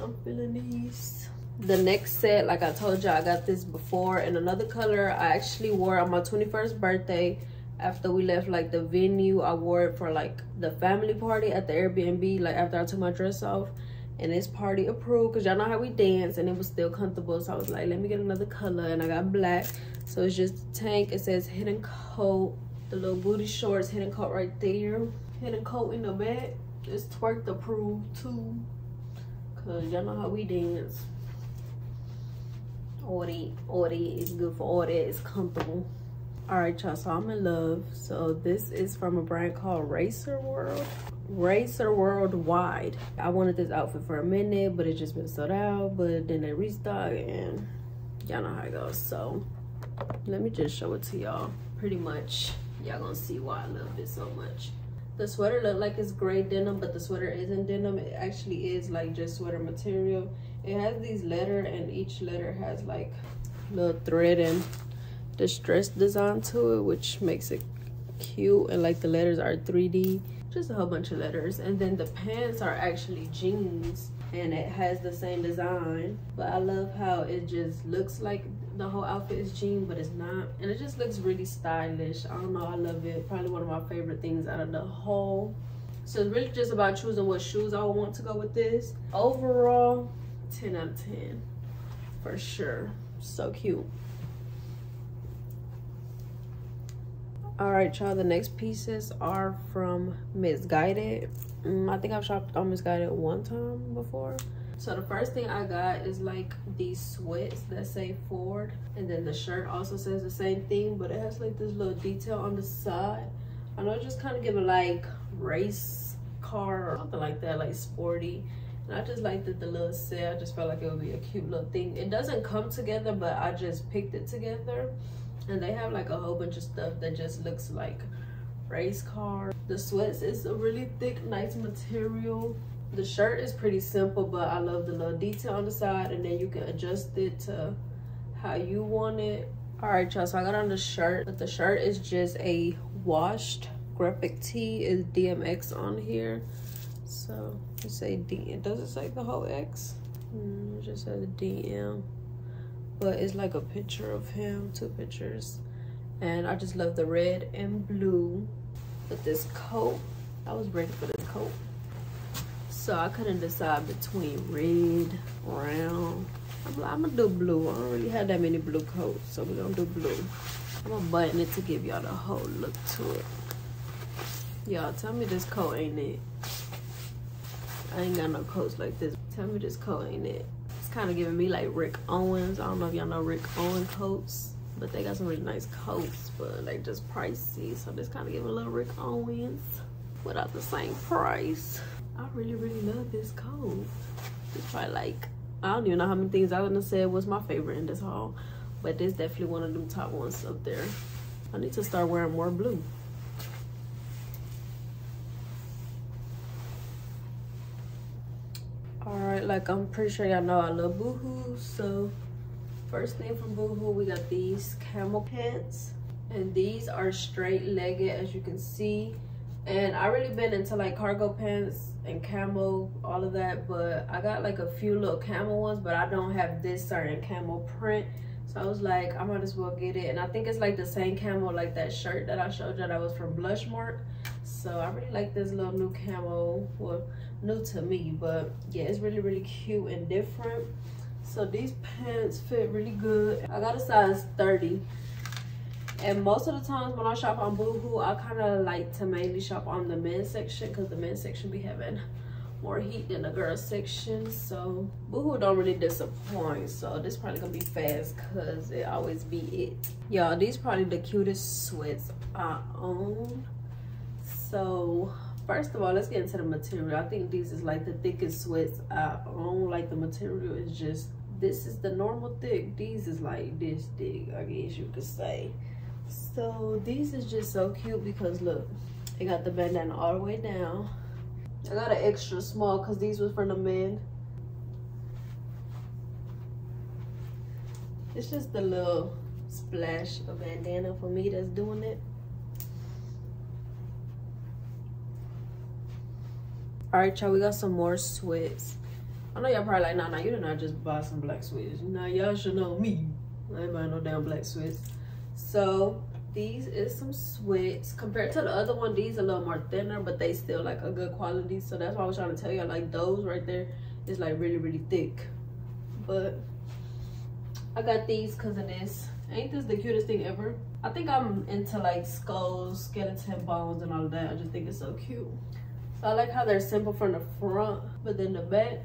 I'm feeling these. The next set, like I told you, I got this before in another color. I actually wore on my twenty-first birthday. After we left like the venue, I wore it for like the family party at the Airbnb, like after I took my dress off, and it's party approved because y'all know how we dance, and it was still comfortable. So I was like, let me get another color, and I got black. So it's just the tank, it says Hidden Cult, the little booty shorts, Hidden Cult right there, Hidden Cult in the back. It's twerked approved too, because y'all know how we dance. Audi, Audi is good for all that, it's comfortable. All right, y'all, so I'm in love. So this is from a brand called Racer World. Racer World Wide. I wanted this outfit for a minute, but it just been sold out, but then they restocked, and y'all know how it goes. So let me just show it to y'all. Pretty much, y'all gonna see why I love it so much. The sweater look like it's gray denim, but the sweater isn't denim. It actually is like just sweater material. It has these letters, and each letter has like little thread and distress design to it, which makes it cute, and like the letters are three D, just a whole bunch of letters. And then the pants are actually jeans, and it has the same design, but I love how it just looks like the whole outfit is jean, but it's not, and it just looks really stylish. I don't know, I love it. Probably one of my favorite things out of the whole. So it's really just about choosing what shoes I would want to go with this. Overall, ten out of ten for sure. So cute. All right, y'all, the next pieces are from Misguided. Mm, I think I've shopped on Misguided one time before. So the first thing I got is like these sweats that say Ford. And then the shirt also says the same thing, but it has like this little detail on the side. I know, just kind of giving like race car or something like that, like sporty. And I just liked it, the little set. I just felt like it would be a cute little thing. It doesn't come together, but I just picked it together. And they have like a whole bunch of stuff that just looks like race car. The sweats is a really thick, nice material. The shirt is pretty simple, but I love the little detail on the side, and then you can adjust it to how you want it. All right, y'all, so I got on the shirt, but the shirt is just a washed graphic tee. Is D M X on here. So it say D, it doesn't say the whole X. Mm, it just says D M. But it's like a picture of him, two pictures. And I just love the red and blue. But this coat, I was ready for this coat. So I couldn't decide between red, brown. I'm, I'm gonna do blue. I don't really have that many blue coats, so we're gonna do blue. I'm gonna button it to give y'all the whole look to it. Y'all, tell me this coat ain't it. I ain't got no coats like this. Tell me this coat ain't it. Kind of giving me like Rick Owens. I don't know if y'all know Rick Owen coats, but they got some really nice coats, but like just pricey. So this kind of giving a little Rick Owens without the same price. I really, really love this coat. It's probably like, I don't even know how many things I wouldn't have said was my favorite in this haul, but this definitely one of them top ones up there. I need to start wearing more blue. Alright, like I'm pretty sure y'all know I love Boohoo. So first thing from Boohoo, we got these camel pants, and these are straight legged, as you can see. And I really been into like cargo pants and camel, all of that, but I got like a few little camel ones, but I don't have this certain camel print. So I was like, I might as well get it. And I think it's like the same camel like that shirt that I showed you that was from Blushmark. So I really like this little new camel. Well, new to me, but yeah, it's really, really cute and different. So these pants fit really good. I got a size thirty. And most of the times when I shop on Boohoo, I kind of like to mainly shop on the men's section, because the men's section be having more heat than the girls section. So Boohoo don't really disappoint. So this probably gonna be fast, because it always be it. Y'all, these probably the cutest sweats I own. So first of all, let's get into the material. I think these is like the thickest sweats I own. Like the material is just, this is the normal thick. These is like this thick, I guess you could say. So these is just so cute because look, it got the bandana all the way down. I got an extra small because these was for the men. It's just the little splash of bandana for me that's doing it. All right, y'all, we got some more sweats. I know y'all probably like, nah, nah, you did not just buy some black sweats. Nah, y'all should know me. I ain't buying no damn black sweats. So these is some sweats. Compared to the other one, these are a little more thinner, but they still like a good quality. So that's why I was trying to tell y'all, like those right there is like really, really thick. But I got these because of this. Ain't this the cutest thing ever? I think I'm into like skulls, skeleton bones, and all of that. I just think it's so cute. So I like how they're simple from the front, but then the back,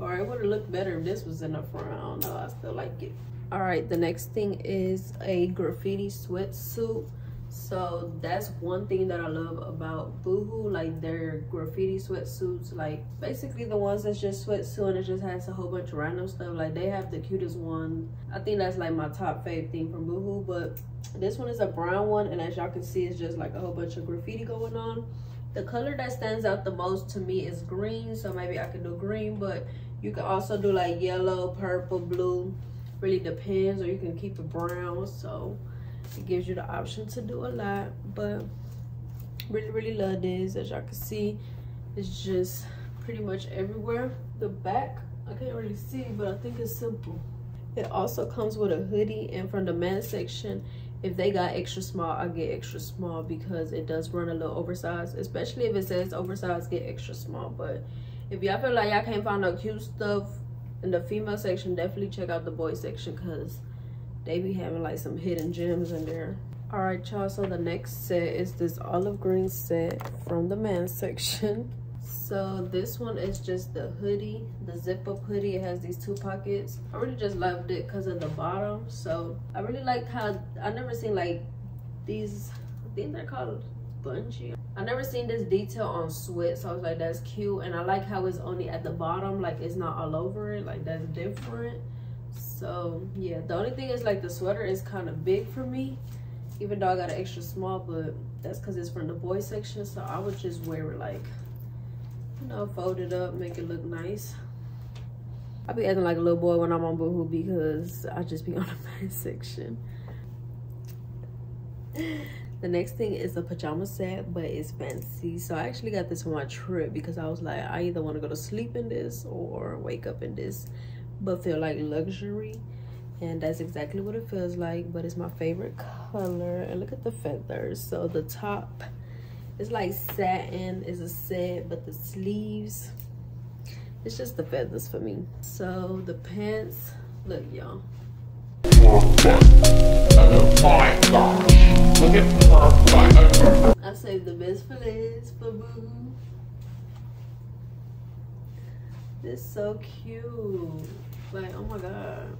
or it would have looked better if this was in the front. I don't know, I still like it. All right, the next thing is a graffiti sweatsuit. So that's one thing that I love about Boohoo, like their graffiti sweatsuits, like basically the ones that's just sweatsuit and it just has a whole bunch of random stuff. Like they have the cutest one. I think that's like my top fave thing from Boohoo, but this one is a brown one, and as y'all can see, it's just like a whole bunch of graffiti going on. The color that stands out the most to me is green, so maybe I can do green, but you can also do like yellow, purple, blue, really depends, or you can keep it brown. So it gives you the option to do a lot, but really really love this. As y'all can see, it's just pretty much everywhere. The back I can't really see, but I think it's simple. It also comes with a hoodie, and from the men's section, if they got extra small, I get extra small because it does run a little oversized, especially if it says oversized, get extra small. But if y'all feel like y'all can't find no cute stuff in the female section, definitely check out the boy section because they be having like some hidden gems in there. All right, y'all, so the next set is this olive green set from the men's section. So this one is just the hoodie, the zip up hoodie. It has these two pockets. I really just loved it because of the bottom. So I really liked how, I never seen like these, I think they're called bungee. I never seen this detail on sweats, so I was like, that's cute. And I like how it's only at the bottom, like it's not all over it, like that's different. So yeah, the only thing is like the sweater is kind of big for me, even though I got an extra small, but that's because it's from the boy section, so I would just wear it like, you know, fold it up, make it look nice. I be acting like a little boy when I'm on Boohoo because I just be on the men's section. The next thing is a pajama set, but it's fancy. So I actually got this for my trip because I was like, I either want to go to sleep in this or wake up in this, but feel like luxury. And that's exactly what it feels like, but it's my favorite color. And look at the feathers. So the top is like satin, is a set, but the sleeves, it's just the feathers for me. So the pants, look y'all. Oh my gosh. I saved the best for this, for Boo. This is so cute. Like, oh my god.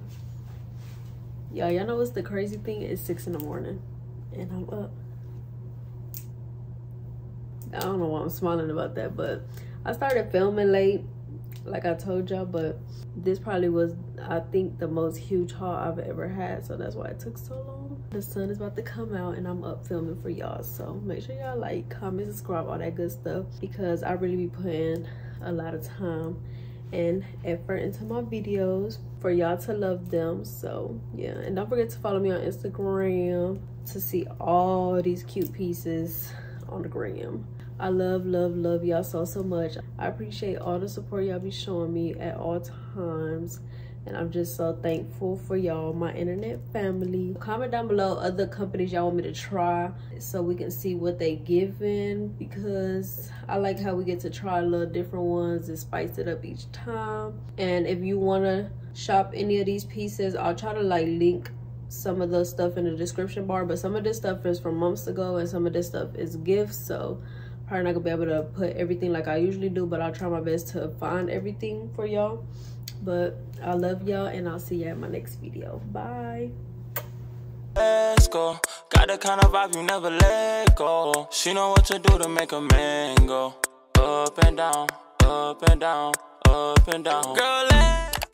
Y'all, y'all know what's the crazy thing? It's six in the morning and I'm up. I don't know why I'm smiling about that, but I started filming late, like I told y'all, but this probably was, I think, the most huge haul I've ever had, so that's why it took so long. The sun is about to come out and I'm up filming for y'all, so make sure y'all like, comment, subscribe, all that good stuff, because I really be putting a lot of time and effort into my videos for y'all to love them. So yeah, and don't forget to follow me on Instagram to see all these cute pieces on the gram. I love, love, love y'all so, so much. I appreciate all the support y'all be showing me at all times. And I'm just so thankful for y'all, my internet family. Comment down below other companies y'all want me to try so we can see what they giving, because I like how we get to try little different ones and spice it up each time. And if you want to shop any of these pieces, I'll try to like link some of the stuff in the description bar. But some of this stuff is from months ago and some of this stuff is gifts. So probably not gonna be able to put everything like I usually do, but I'll try my best to find everything for y'all. But I love y'all, and I'll see y'all in my next video. Bye. Let's go. Got the kind of vibe you never let go. She know what to do to make a man go up and down, up and down, up and down. Girl,